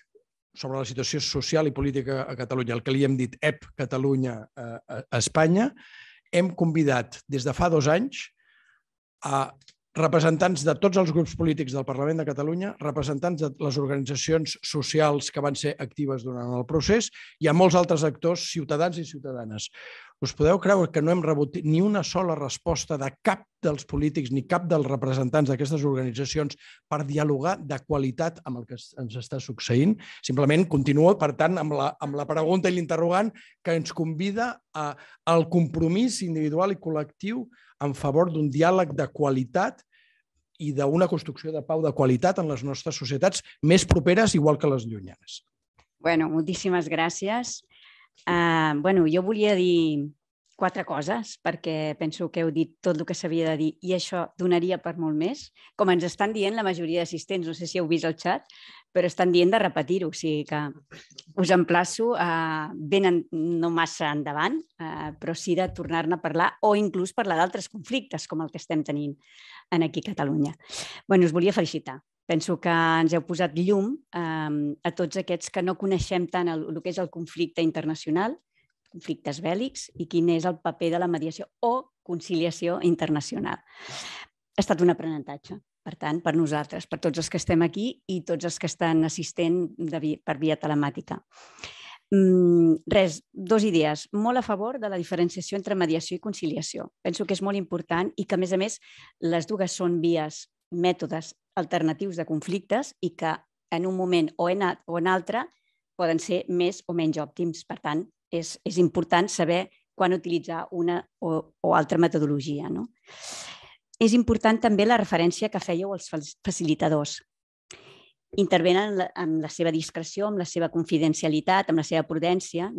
sobre la situació social i política a Catalunya, el que li hem dit EP Catalunya a Espanya, hem convidat des de fa 2 anys a representants de tots els grups polítics del Parlament de Catalunya, representants de les organitzacions socials que van ser actives durant el procés i a molts altres actors, ciutadans i ciutadanes. Us podeu creure que no hem rebut ni una sola resposta de cap dels polítics ni cap dels representants d'aquestes organitzacions per dialogar de qualitat amb el que ens està succeint? Simplement continua, per tant, amb la pregunta i l'interrogant que ens convida al compromís individual i col·lectiu en favor d'un diàleg de qualitat i d'una construcció de pau de qualitat en les nostres societats més properes, igual que les llunyanes. Bueno, moltíssimes gràcies. Bueno, jo volia dir quatre coses, perquè penso que heu dit tot el que s'havia de dir i això donaria per molt més. Com ens estan dient la majoria d'assistents, no sé si heu vist el xat, però estan dient de repetir-ho, o sigui que us emplaço, venen no massa endavant, però sí de tornar-ne a parlar o inclús parlar d'altres conflictes com el que estem tenint aquí a Catalunya. Bé, us volia felicitar. Penso que ens heu posat llum a tots aquests que no coneixem tant el que és el conflicte internacional, conflictes bèl·lics, i quin és el paper de la mediació o conciliació internacional. Ha estat un aprenentatge, per tant, per nosaltres, per tots els que estem aquí i tots els que estan assistent per via telemàtica. Res, dues idees. Molt a favor de la diferenciació entre mediació i conciliació. Penso que és molt important i que, a més, les dues són vies, mètodes alternatius de conflictes i que en un moment o en altre poden ser més o menys òptims. Per tant, és important saber quan utilitzar una o altra metodologia. És important també la referència que fèieu als facilitadors. Intervenen amb la seva discreció, amb la seva confidencialitat, amb la seva prudència,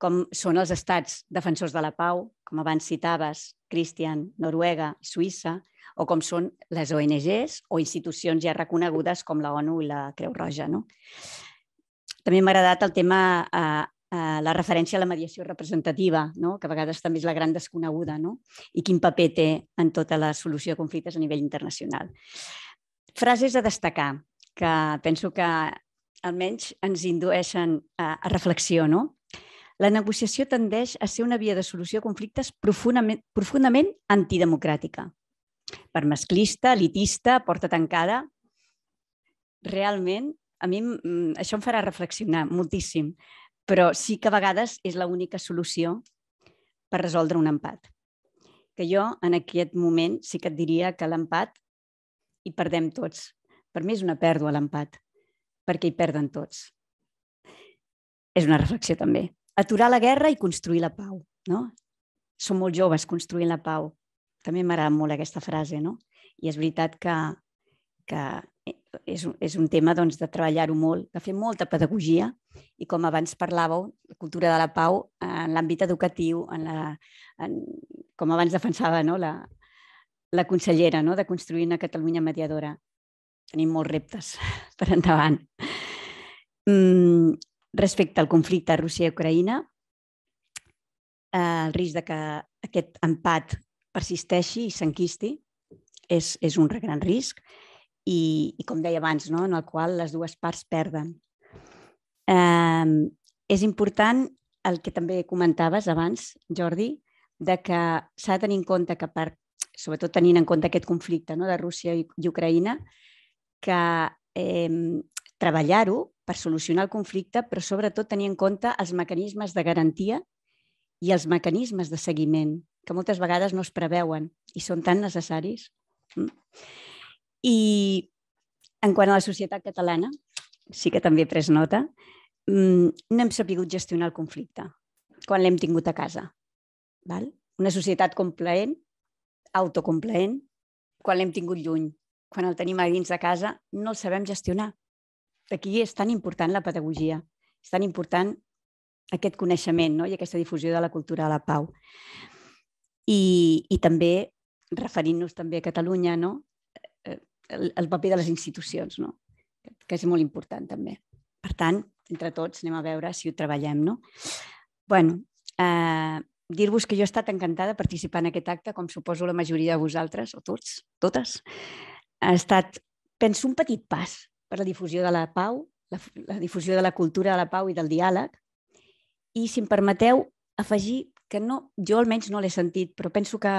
com són els estats defensors de la pau, com abans citaves, Kristian, Noruega, Suïssa, o com són les ONGs o institucions ja reconegudes com l'ONU i la Creu Roja. També m'ha agradat el tema, la referència a la mediació representativa, que a vegades també és la gran desconeguda, i quin paper té en tota la solució de conflictes a nivell internacional. Frases a destacar, que penso que almenys ens indueixen a reflexió. La negociació tendeix a ser una via de solució de conflictes profundament antidemocràtica. Per masclista, elitista, porta tancada. Realment, a mi això em farà reflexionar moltíssim, però sí que a vegades és l'única solució per resoldre un empat. Que jo, en aquest moment, sí que et diria que l'empat hi perdem tots. Per mi és una pèrdua l'empat, perquè hi perden tots. És una reflexió també. Aturar la guerra i construir la pau. Som molt joves construint la pau. També m'agrada molt aquesta frase, no? I és veritat que és un tema de treballar-ho molt, de fer molta pedagogia i, com abans parlàveu, la cultura de la pau en l'àmbit educatiu, com abans defensava la consellera de construir una Catalunya mediadora. Tenim molts reptes per endavant. Respecte al conflicte a Rússia i Ucraïna, el risc que aquest empat persisteixi i s'enquisti és un gran risc i, com deia abans, en el qual les dues parts perden. És important el que també comentaves abans, Jordi, que s'ha de tenir en compte que, sobretot tenint en compte aquest conflicte de Rússia i Ucraïna, que treballar-ho per solucionar el conflicte, però sobretot tenir en compte els mecanismes de garantia i els mecanismes de seguiment, que moltes vegades no es preveuen i són tan necessaris. I en quant a la societat catalana, sí que també he pres nota, no hem sabut gestionar el conflicte quan l'hem tingut a casa. Una societat complaent, autocomplaent, quan l'hem tingut lluny, quan el tenim a dins de casa, no el sabem gestionar. Aquí és tan important la pedagogia, és tan important aquest coneixement i aquesta difusió de la cultura de la pau. I també, referint-nos també a Catalunya, el paper de les institucions, que és molt important també. Per tant, entre tots, anem a veure si ho treballem. Bé, dir-vos que jo he estat encantada de participar en aquest acte, com suposo la majoria de vosaltres, o tots, totes. Ha estat, penso, un petit pas per la difusió de la pau, la difusió de la cultura de la pau i del diàleg. I, si em permeteu, afegir que jo almenys no l'he sentit, però penso que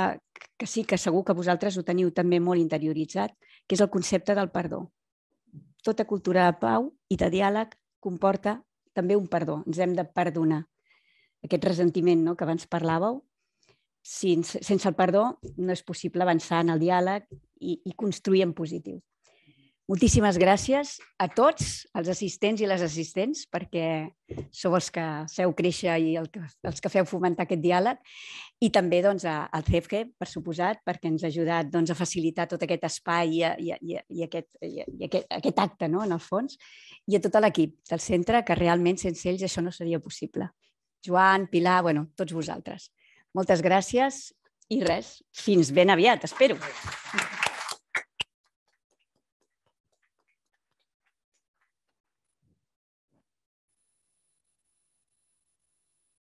sí, que segur que vosaltres ho teniu també molt interioritzat, que és el concepte del perdó. Tota cultura de pau i de diàleg comporta també un perdó. Ens hem de perdonar aquest ressentiment que abans parlàveu. Sense el perdó no és possible avançar en el diàleg i construir en positiu. Moltíssimes gràcies a tots els assistents i les assistents, perquè sou els que feu créixer i els que feu fomentar aquest diàleg, i també al CEFGE, per suposat, perquè ens ha ajudat a facilitar tot aquest espai i aquest acte, en el fons, i a tot l'equip del centre, que realment sense ells això no seria possible. Joan, Pilar, tots vosaltres. Moltes gràcies i res, fins ben aviat, espero.